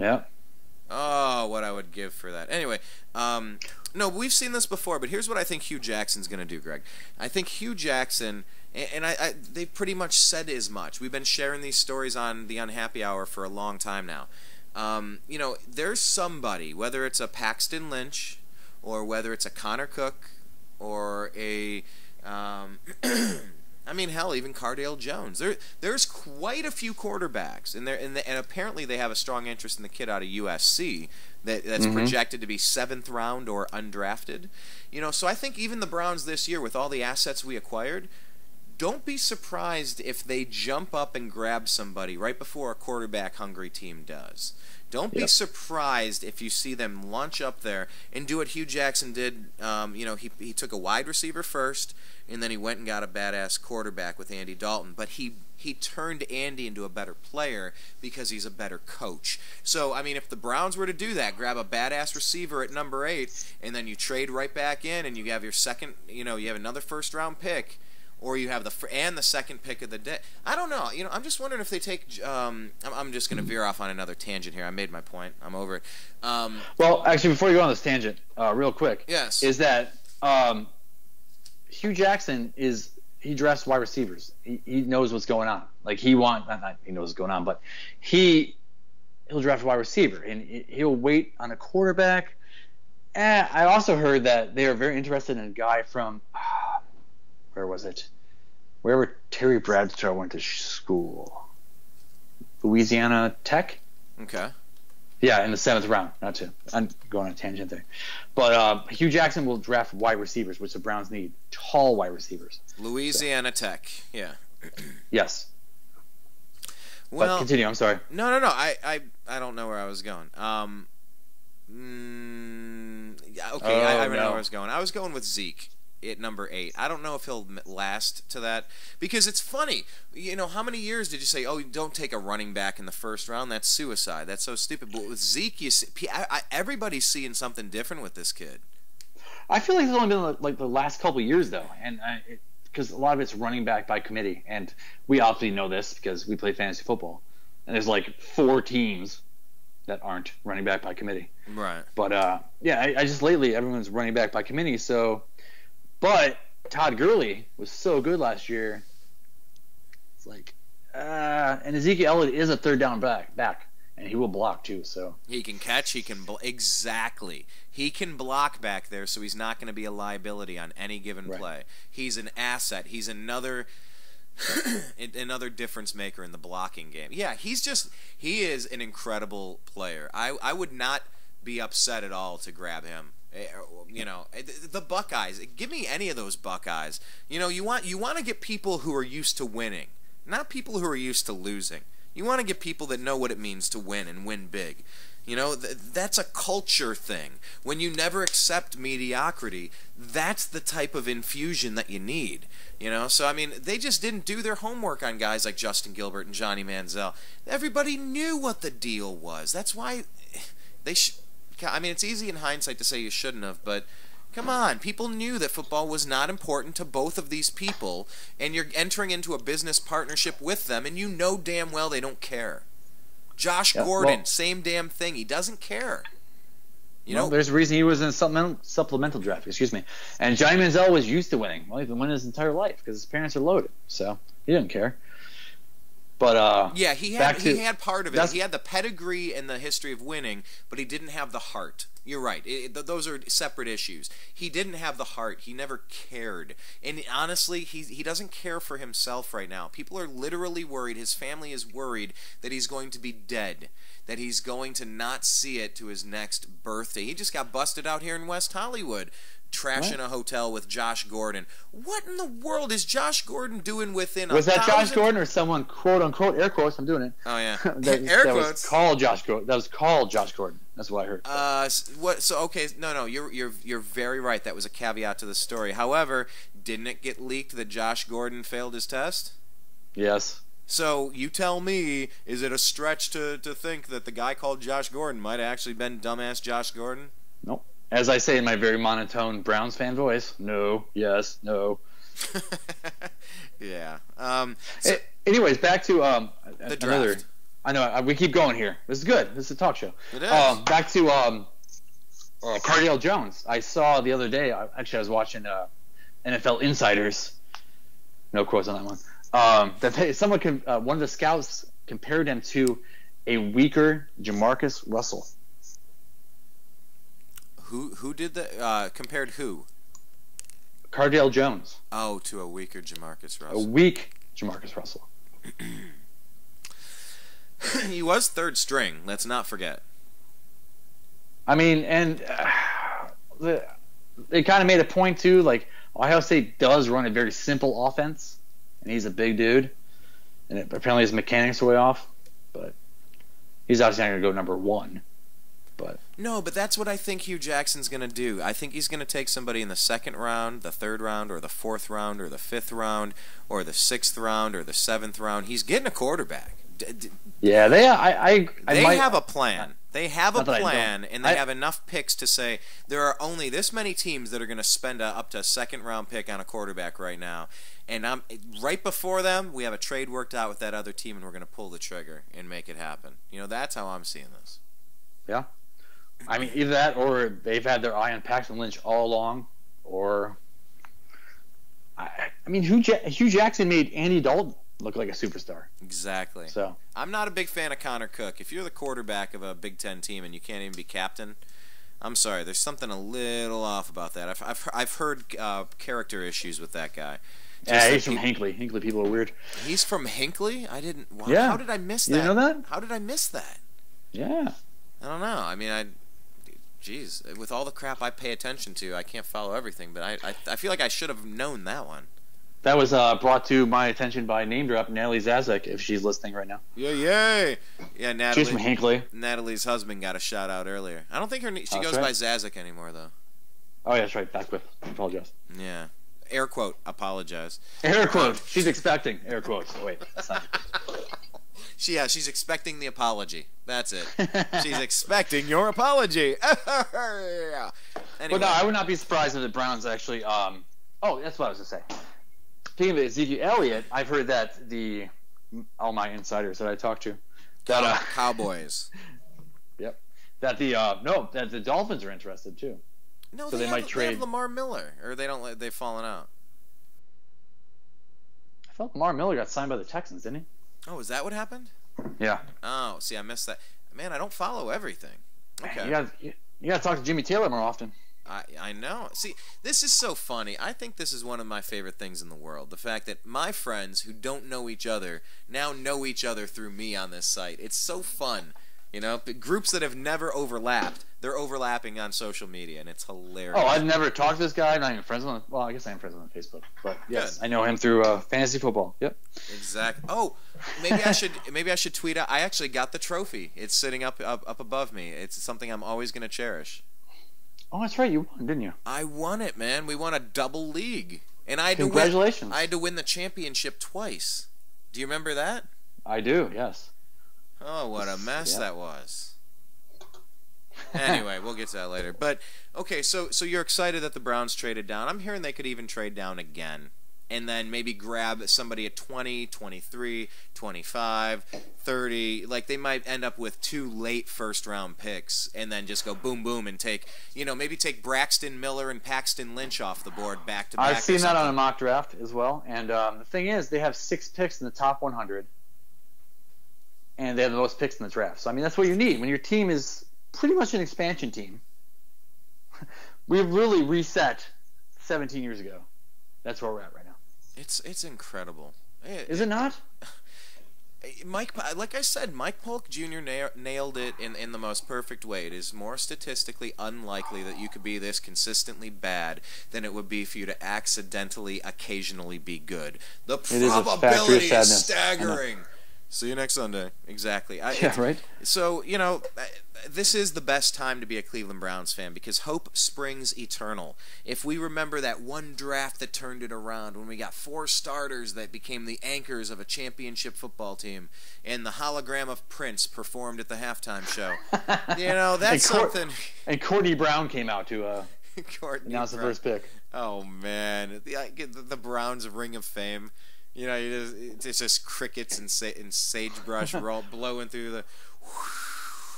Yeah. Oh, what I would give for that. Anyway, um, no, we've seen this before, but here's what I think Hugh Jackson's going to do, Greg. I think Hugh Jackson, and, and I, I, they pretty much said as much. We've been sharing these stories on the Unhappy Hour for a long time now. Um, you know, there's somebody, whether it's a Paxton Lynch or whether it's a Connor Cook or a... Um, I mean, hell, even Cardale Jones. There, there's quite a few quarterbacks, and there, and, the, and apparently they have a strong interest in the kid out of U S C that that's mm-hmm. projected to be seventh round or undrafted. You know, so I think even the Browns this year, with all the assets we acquired, don't be surprised if they jump up and grab somebody right before a quarterback-hungry team does. Don't yep. be surprised if you see them launch up there and do what Hugh Jackson did. Um, you know, he, he took a wide receiver first, and then he went and got a badass quarterback with Andy Dalton. But he, he turned Andy into a better player because he's a better coach. So, I mean, if the Browns were to do that, grab a badass receiver at number eight, and then you trade right back in, and you have your second, you know, you have another first-round pick, or you have the and the second pick of the day. I don't know. You know, I'm just wondering if they take. Um, I'm, I'm just going to veer off on another tangent here. I made my point. I'm over it. Um, well, actually, before you go on this tangent, uh, real quick, yes, is that um, Hugh Jackson is he drafts wide receivers. He, he knows what's going on. Like he want not, not he knows what's going on, but he he'll draft a wide receiver and he'll wait on a quarterback. And I also heard that they are very interested in a guy from. Where was it? Wherever Terry Bradshaw went to school, Louisiana Tech. Okay. Yeah, in the seventh round. Not to I'm going on a tangent there, but uh, Hugh Jackson will draft wide receivers, which the Browns need tall wide receivers. Louisiana so. Tech. Yeah. Yes. Well, but continue. I'm sorry. No, no, no. I, I, I don't know where I was going. Um. Mm, okay, oh, I, I don't no. know where I was going. I was going with Zeke. At number eight. I don't know if he'll last to that because it's funny. You know, how many years did you say, oh, don't take a running back in the first round? That's suicide. That's so stupid. But with Zeke, you see, I, I, everybody's seeing something different with this kid. I feel like it's only been like the last couple of years though, and because a lot of it's running back by committee, and we obviously know this because we play fantasy football, and there's like four teams that aren't running back by committee. Right. But uh, yeah, I, I just lately everyone's running back by committee. So, but Todd Gurley was so good last year. It's like, uh, and Ezekiel Elliott is a third down back, back, and he will block too. So he can catch. He can bl- exactly. He can block back there, so he's not going to be a liability on any given right. play. He's an asset. He's another. Another difference maker in the blocking game. Yeah, he's just he is an incredible player. I I would not be upset at all to grab him. You know, the Buckeyes. Give me any of those Buckeyes. You know, you want you want to get people who are used to winning, not people who are used to losing. You want to get people that know what it means to win and win big. You know, th- that's a culture thing. When you never accept mediocrity, that's the type of infusion that you need. You know, so, I mean, they just didn't do their homework on guys like Justin Gilbert and Johnny Manziel. Everybody knew what the deal was. That's why they sh- I mean, it's easy in hindsight to say you shouldn't have, but come on. People knew that football was not important to both of these people, and you're entering into a business partnership with them, and you know damn well they don't care. Josh yeah, Gordon, well, same damn thing. He doesn't care. You well, know, there's a reason he was in supplemental, supplemental draft. Excuse me. And Johnny Manziel was used to winning. Well, he's been winning his entire life because his parents are loaded, so he didn't care. But uh, yeah, he had he to, had part of it. He had the pedigree and the history of winning, but he didn't have the heart. You're right. It, th- those are separate issues. He didn't have the heart. He never cared. And honestly, he he doesn't care for himself right now. People are literally worried. His family is worried that he's going to be dead, that he's going to not see it to his next birthday. He just got busted out here in West Hollywood, trashing what? a hotel with Josh Gordon. What in the world is Josh Gordon doing within was a Was that thousand... Josh Gordon or someone, quote unquote, air quotes, I'm doing it. Oh, yeah. that, air that quotes. Was called Josh Gordon. That was called Josh Gordon. That's what I heard. Uh, what? So okay, no, no, you're you're you're very right. That was a caveat to the story. However, didn't it get leaked that Josh Gordon failed his test? Yes. So you tell me, is it a stretch to to think that the guy called Josh Gordon might have actually been dumbass Josh Gordon? Nope. As I say in my very monotone Browns fan voice, no, yes, no. yeah. Um. So it, anyways, back to um the draft. Another, I know we keep going here. This is good. This is a talk show. It is. Um, back to um, uh, Cardale Jones. I saw the other day. I, actually, I was watching uh, N F L Insiders. No quotes on that one. Um, that they, someone can, uh, one of the scouts compared him to a weaker Jamarcus Russell. Who who did the uh, compared who? Cardale Jones. Oh, to a weaker Jamarcus Russell. A weak Jamarcus Russell. He was third string. Let's not forget. I mean, and uh, the, they kind of made a point too. Like Ohio State does run a very simple offense, and he's a big dude, and it, apparently his mechanics are way off. But he's obviously not going to go number one. But no, but that's what I think Hugh Jackson's going to do. I think he's going to take somebody in the second round, the third round, or the fourth round, or the fifth round, or the sixth round, or the seventh round. He's getting a quarterback. D- d- yeah, they I, I, I they might, have a plan. They have a plan, and they I, have enough picks to say there are only this many teams that are going to spend a, up to a second-round pick on a quarterback right now. And I'm right before them, we have a trade worked out with that other team, and we're going to pull the trigger and make it happen. You know, that's how I'm seeing this. Yeah. I mean, either that or they've had their eye on Paxton Lynch all along, or I, I mean, Hugh, ja- Hugh Jackson made Andy Dalton look like a superstar. Exactly. So I'm not a big fan of Connor Cook. If you're the quarterback of a Big Ten team and you can't even be captain, I'm sorry. There's something a little off about that. I've I've, I've heard uh, character issues with that guy. Just yeah, like he's from he, Hinkley. Hinkley people are weird. He's from Hinkley? I didn't. Wow, yeah. How did I miss that? You know that? How did I miss that? Yeah. I don't know. I mean, I. Geez, with all the crap I pay attention to, I can't follow everything. But I I, I feel like I should have known that one. That was uh, brought to my attention by name drop Natalie Zazic, if she's listening right now. Yeah, yay! Yeah, Natalie. She's from Hinkley. Natalie's husband got a shout out earlier. I don't think her she oh, goes right. by Zazic anymore though. Oh yeah, that's right. Back with. I apologize. Yeah. Air quote. Apologize. Air quote. She's expecting. Air quotes. Oh, wait. That's not. She yeah, she's expecting the apology. That's it. She's expecting your apology. Anyway. But no, I would not be surprised if the Browns actually. Um, oh, that's what I was going to say. Speaking of Ezekiel Elliott, I've heard that the all my insiders that I talked to, that uh, Cowboys. Yep. That the uh, no, that the Dolphins are interested too. No, so they, they have, might trade they have Lamar Miller, or they don't. They've fallen out. I felt Lamar Miller got signed by the Texans, didn't he? Oh, is that what happened? Yeah. Oh, see, I missed that. Man, I don't follow everything. Okay. Man, you gotta, you, you gotta talk to Jimmy Taylor more often. I I know. See, this is so funny. I think this is one of my favorite things in the world. The fact that my friends who don't know each other now know each other through me on this site. It's so fun. You know, groups that have never overlapped, they're overlapping on social media, and it's hilarious. Oh, I've never talked to this guy. I'm not even friends with him. Well, I guess I am friends with him on Facebook. But, yes, good. I know him through uh, fantasy football. Yep. Exactly. Oh, maybe I should maybe I should tweet out. I actually got the trophy. It's sitting up, up, up above me. It's something I'm always going to cherish. Oh, that's right. You won, didn't you? I won it, man. We won a double league. And I had Congratulations. To win, I had to win the championship twice. Do you remember that? I do, yes. Oh, what a mess yeah. that was. Anyway, we'll get to that later. But, okay, so so you're excited that the Browns traded down. I'm hearing they could even trade down again and then maybe grab somebody at twenty, twenty-three, twenty-five, thirty. Like, they might end up with two late first-round picks and then just go boom, boom, and take, you know, maybe take Braxton Miller and Paxton Lynch off the board back-to-back. I've seen that on a mock draft as well. And um, the thing is, they have six picks in the top one hundred. And they have the most picks in the draft. So, I mean, that's what you need. When your team is pretty much an expansion team, we really reset seventeen years ago. That's where we're at right now. It's it's incredible. It, is it, it not? Mike, like I said, Mike Polk Junior na nailed it in, in the most perfect way. It is more statistically unlikely that you could be this consistently bad than it would be for you to accidentally, occasionally be good. The probability is, is staggering. See you next Sunday. Exactly. I, yeah, right? So, you know, this is the best time to be a Cleveland Browns fan because hope springs eternal. If we remember that one draft that turned it around when we got four starters that became the anchors of a championship football team and the hologram of Prince performed at the halftime show. You know, that's and something. And Courtney Brown came out to uh, announce the first pick. Oh, man. The, the Browns Ring of Fame. You know, you just, it's just crickets and, sa and sagebrush all blowing through the.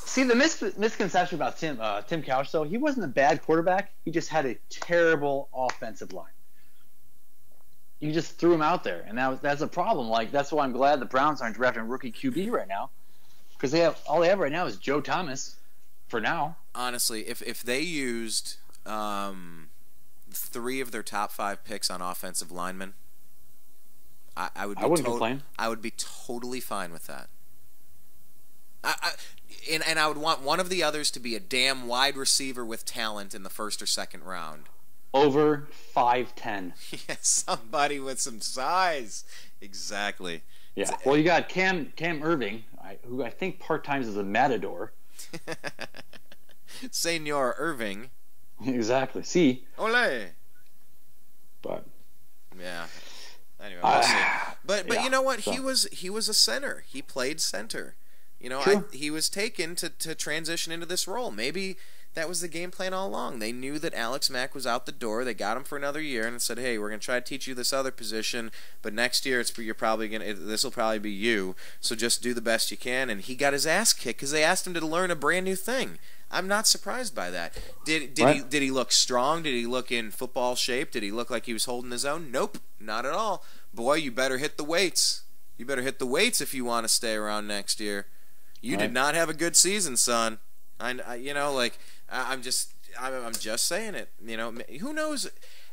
See, the mis misconception about Tim uh, Tim Couch, though, he wasn't a bad quarterback. He just had a terrible offensive line. You just threw him out there, and that was, that's a problem. Like, that's why I'm glad the Browns aren't drafting rookie Q B right now, because they have all they have right now is Joe Thomas, for now. Honestly, if if they used um, three of their top five picks on offensive linemen. I, I, would be I wouldn't complain. I would be totally fine with that. I, I, and, and I would want one of the others to be a damn wide receiver with talent in the first or second round. Over five ten. Yeah, somebody with some size. Exactly. Yeah. Well, you got Cam, Cam Irving, who I think part-time is a matador. Senor Irving. Exactly. See? Ole. But. Yeah. Anyway, we'll uh, see. But but yeah, you know what? So. He was he was a center. He played center. You know, I, he was taken to, to transition into this role. Maybe that was the game plan all along. They knew that Alex Mack was out the door. They got him for another year and said, "Hey, we're gonna try to teach you this other position, but next year it's you're probably gonna it, this will probably be you. So just do the best you can." And he got his ass kicked because they asked him to learn a brand new thing. I'm not surprised by that. Did did right. he did he look strong? Did he look in football shape? Did he look like he was holding his own? Nope, not at all. Boy, you better hit the weights. You better hit the weights if you want to stay around next year. You right. did not have a good season, son. I, I you know, like I, I'm just I'm, I'm just saying it. You know, who knows?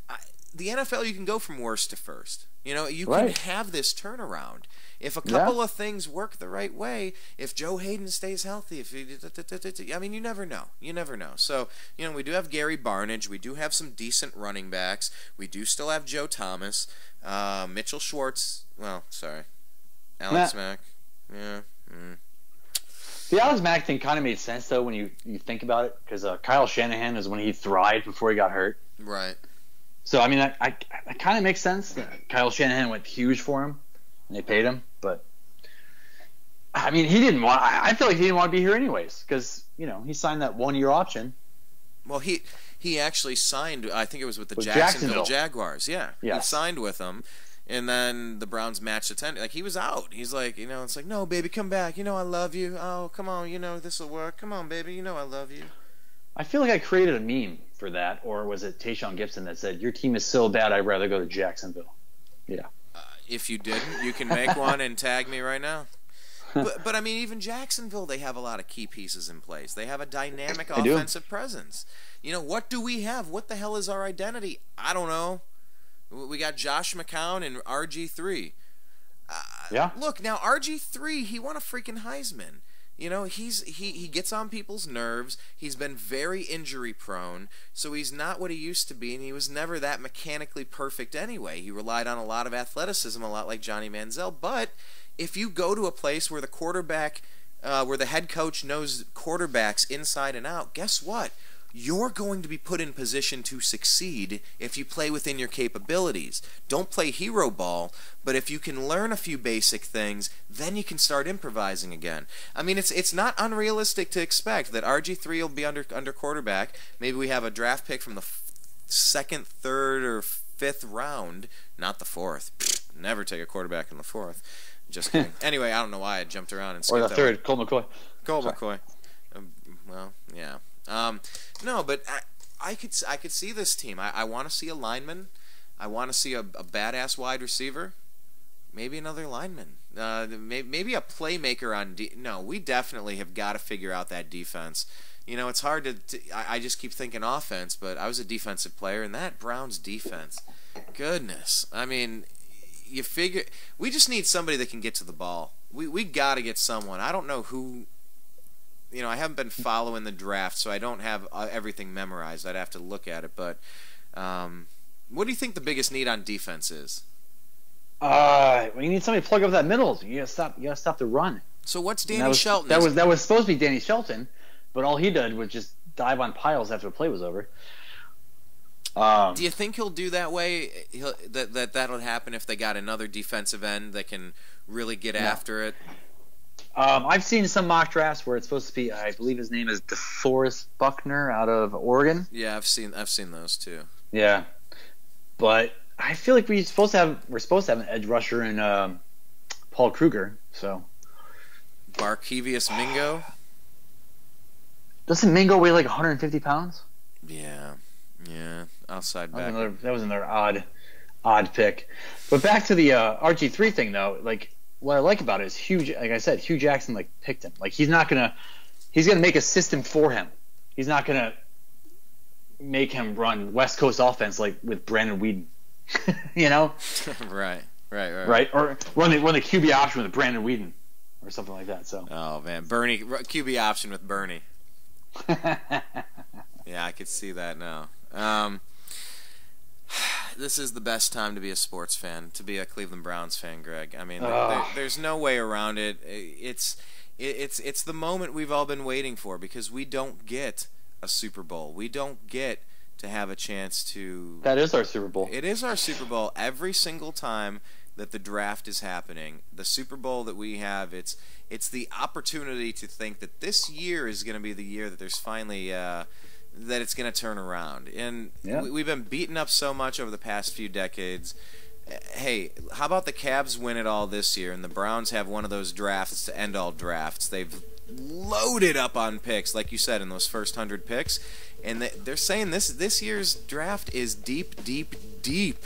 I, the N F L, you can go from worst to first. You know, you right. can have this turnaround if a couple yeah. of things work the right way. If Joe Hayden stays healthy, if he, I mean, you never know. You never know. So, you know, we do have Gary Barnidge. We do have some decent running backs. We do still have Joe Thomas, uh, Mitchell Schwartz. Well, sorry, Alex Mack. Mack. Yeah. Mm. The Alex Mack thing kind of made sense though when you you think about it, because uh, Kyle Shanahan is when he thrived before he got hurt. Right. So, I mean, I, I, it kind of makes sense that Kyle Shanahan went huge for him, and they paid him. But, I mean, he didn't want – I feel like he didn't want to be here anyways because, you know, he signed that one-year option. Well, he he actually signed, I think it was with the with Jacksonville, Jacksonville Jaguars. Yeah, yes. He signed with them. And then the Browns matched the ten. Like, he was out. He's like, you know, it's like, no, baby, come back. You know, I love you. Oh, come on. You know, this will work. Come on, baby. You know, I love you. I feel like I created a meme for that. Or was it Tayshaun Gibson that said, your team is so bad, I'd rather go to Jacksonville? Yeah. Uh, if you didn't, you can make one and tag me right now. But, but, I mean, even Jacksonville, they have a lot of key pieces in place. They have a dynamic I offensive do. presence. You know, what do we have? What the hell is our identity? I don't know. We got Josh McCown and R G three. Uh, yeah. Look, now R G three, he won a freaking Heisman. You know, he's he, he gets on people's nerves. He's been very injury prone, so he's not what he used to be, and he was never that mechanically perfect anyway. He relied on a lot of athleticism, a lot like Johnny Manziel. But if you go to a place where the quarterback, uh, where the head coach knows quarterbacks inside and out, guess what? You're going to be put in position to succeed if you play within your capabilities. Don't play hero ball, but if you can learn a few basic things, then you can start improvising again. I mean, it's it's not unrealistic to expect that R G three will be under under quarterback. Maybe we have a draft pick from the f second, third, or fifth round, not the fourth. Never take a quarterback in the fourth. Just kidding. Anyway, I don't know why I jumped around and skipped. Or the that third, Colt McCoy. Colt McCoy. Um, well, yeah. Um, no, but I, I could I could see this team. I, I want to see a lineman. I want to see a, a badass wide receiver. Maybe another lineman. Uh, maybe, maybe a playmaker on D. No, we definitely have got to figure out that defense. You know, it's hard to. to I, I just keep thinking offense, but I was a defensive player, and that Browns defense, goodness. I mean, you figure we just need somebody that can get to the ball. We we got to get someone. I don't know who. You know, I haven't been following the draft, so I don't have everything memorized. I'd have to look at it. But um, what do you think the biggest need on defense is? Uh, well, you need somebody to plug up that middle. You gotta stop. You gotta stop the run. So what's Danny Shelton? That was that was supposed to be Danny Shelton, but all he did was just dive on piles after the play was over. Um, do you think he'll do that way? He'll, that that that'll happen if they got another defensive end that can really get no. after it. Um, I've seen some mock drafts where it's supposed to be. I believe his name is DeForest Buckner out of Oregon. Yeah, I've seen. I've seen those too. Yeah, but I feel like we're supposed to have. We're supposed to have an edge rusher in um, Paul Kruger. So, Barkevious Mingo. Doesn't Mingo weigh like one hundred fifty pounds? Yeah, yeah. Outside back. That was another, that was another odd, odd pick. But back to the uh, R G three thing though, like. What I like about it is Hugh, like I said, Hugh Jackson like picked him. Like he's not gonna, he's gonna make a system for him. He's not gonna make him run West Coast offense like with Brandon Weeden, you know? Right, right, right, right. Or run the run the Q B option with Brandon Weeden or something like that. So. Oh man, Bernie Q B option with Bernie. Yeah, I could see that now. Um, This is the best time to be a sports fan, to be a Cleveland Browns fan, Greg. I mean, oh. there, there's no way around it. It's it's it's the moment we've all been waiting for because we don't get a Super Bowl. We don't get to have a chance to. That is our Super Bowl. It is our Super Bowl every single time that the draft is happening. The Super Bowl that we have, it's it's the opportunity to think that this year is going to be the year that there's finally. Uh, that it's going to turn around. And yeah. we, we've been beaten up so much over the past few decades. Hey, how about the Cavs win it all this year and the Browns have one of those drafts to end all drafts? They've loaded up on picks, like you said, in those first hundred picks. And they're saying this this year's draft is deep, deep, deep.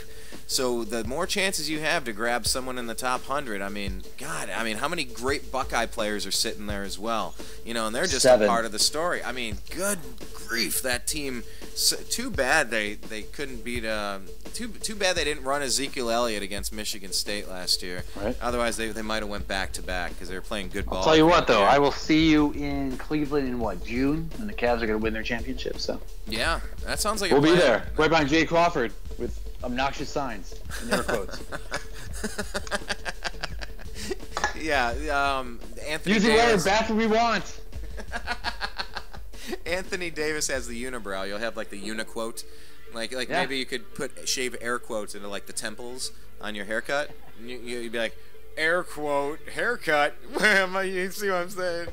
So the more chances you have to grab someone in the top hundred, I mean, God, I mean, how many great Buckeye players are sitting there as well? You know, and they're just Seven. a part of the story. I mean, good grief, that team. So, too bad they they couldn't beat. Uh, too too bad they didn't run Ezekiel Elliott against Michigan State last year. Right. Otherwise, they they might have went back to back because they were playing good ball. I'll tell you what, though, I will see you in Cleveland in what June, and the Cavs are going to win their championship. So yeah, that sounds like we'll a be there right behind Jay Crawford with. Obnoxious signs in air quotes. Yeah, um, Anthony Use the word bathroom we want. Anthony Davis has the unibrow. You'll have like the uniquote. Like like yeah. maybe you could put shave air quotes into like the temples on your haircut. And you, you'd be like air quote haircut. You see what I'm saying?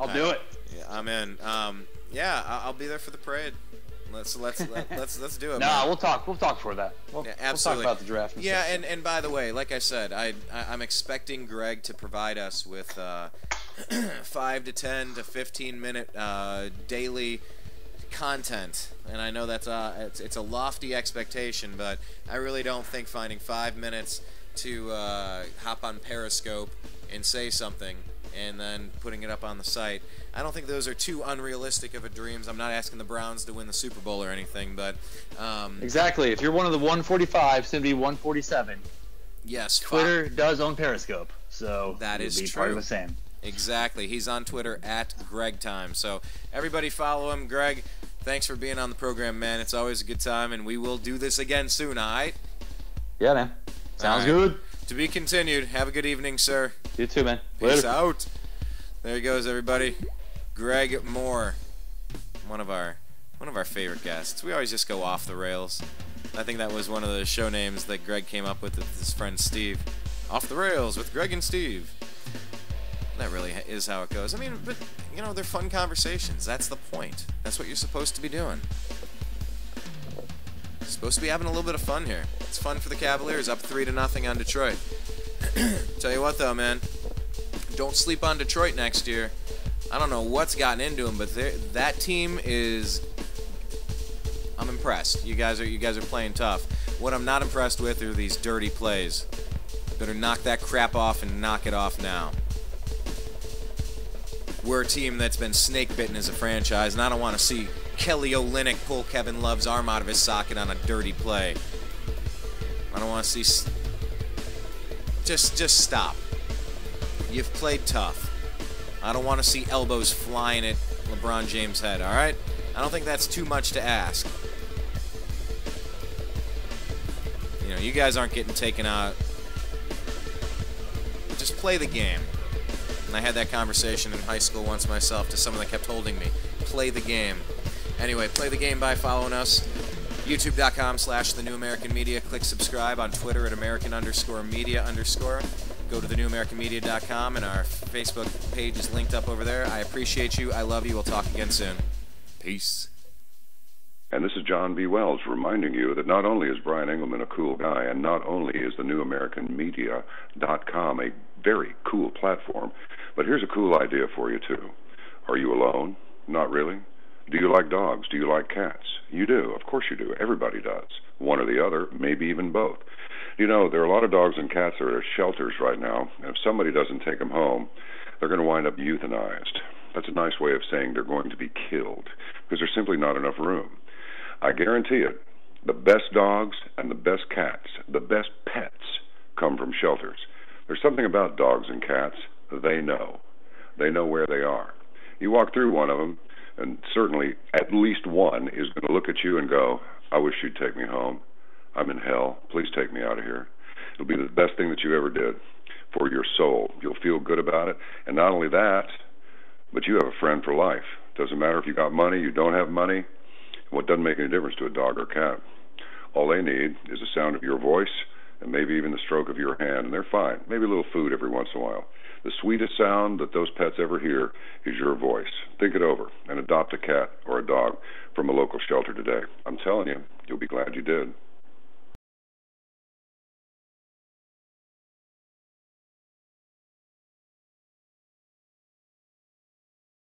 I'll uh, do it. Yeah, I'm in. Um, yeah, I'll be there for the parade. Let's so let's let, let's let's do it. Nah, man. we'll talk. We'll talk for that. We'll, yeah, absolutely. We'll talk about the draft. And yeah, stuff. and and by the way, like I said, I, I I'm expecting Greg to provide us with uh, five to ten to fifteen minute uh, daily content, and I know that's uh it's it's a lofty expectation, but I really don't think finding five minutes to uh, hop on Periscope and say something and then putting it up on the site. I don't think those are too unrealistic of a dreams. I'm not asking the Browns to win the Super Bowl or anything, but... Um, exactly. If you're one of the one forty-five, it's going to be one forty-seven. Yes. Twitter five. does own Periscope, so... That is be true. Part of the same. Exactly. He's on Twitter, at Greg Time. So everybody follow him. Greg, thanks for being on the program, man. It's always a good time, and we will do this again soon, all right? Yeah, man. Sounds right. good. To be continued. Have a good evening, sir. You too, man. Peace Later. out. There he goes, everybody. Greg Moore, one of our one of our favorite guests. We always just go off the rails. I think that was one of the show names that Greg came up with with his friend Steve. Off the Rails with Greg and Steve. That really is how it goes. I mean, but you know, they're fun conversations. That's the point. That's what you're supposed to be doing. Supposed to be having a little bit of fun here. It's fun for the Cavaliers, up three to nothing on Detroit. Tell you what, though, man, don't sleep on Detroit next year. I don't know what's gotten into them, but that team is. I'm impressed. You guys are you guys are playing tough. What I'm not impressed with are these dirty plays. Better knock that crap off and knock it off now. We're a team that's been snake bitten as a franchise, and I don't want to see Kelly Olynyk pull Kevin Love's arm out of his socket on a dirty play. I don't want to see... Just, just stop. You've played tough. I don't want to see elbows flying at LeBron James' head, all right? I don't think that's too much to ask. You know, you guys aren't getting taken out. Just play the game. And I had that conversation in high school once myself to someone that kept holding me. Play the game. Anyway, play the game by following us. YouTube.com slash The New American Media. Click subscribe on Twitter at American underscore media underscore. Go to the new american media dot com, and our Facebook page is linked up over there. I appreciate you. I love you. We'll talk again soon. Peace. And this is John B. Wells reminding you that not only is Brian Engelman a cool guy, and not only is the new american media dot com a very cool platform, but here's a cool idea for you, too. Are you alone? Not really. Do you like dogs? Do you like cats? You do. Of course you do. Everybody does. One or the other, maybe even both. You know, there are a lot of dogs and cats that are at shelters right now, and if somebody doesn't take them home, they're going to wind up euthanized. That's a nice way of saying they're going to be killed, because there's simply not enough room. I guarantee it, the best dogs and the best cats, the best pets, come from shelters. There's something about dogs and cats. They know. They know where they are. You walk through one of them, and certainly at least one is going to look at you and go, I wish you'd take me home. I'm in hell. Please take me out of here. It'll be the best thing that you ever did for your soul. You'll feel good about it. And not only that, but you have a friend for life. Doesn't matter if you got money, you don't have money. Well, it doesn't make any difference to a dog or cat. All they need is the sound of your voice and maybe even the stroke of your hand, and they're fine. Maybe a little food every once in a while. The sweetest sound that those pets ever hear is your voice. Think it over and adopt a cat or a dog from a local shelter today. I'm telling you, you'll be glad you did.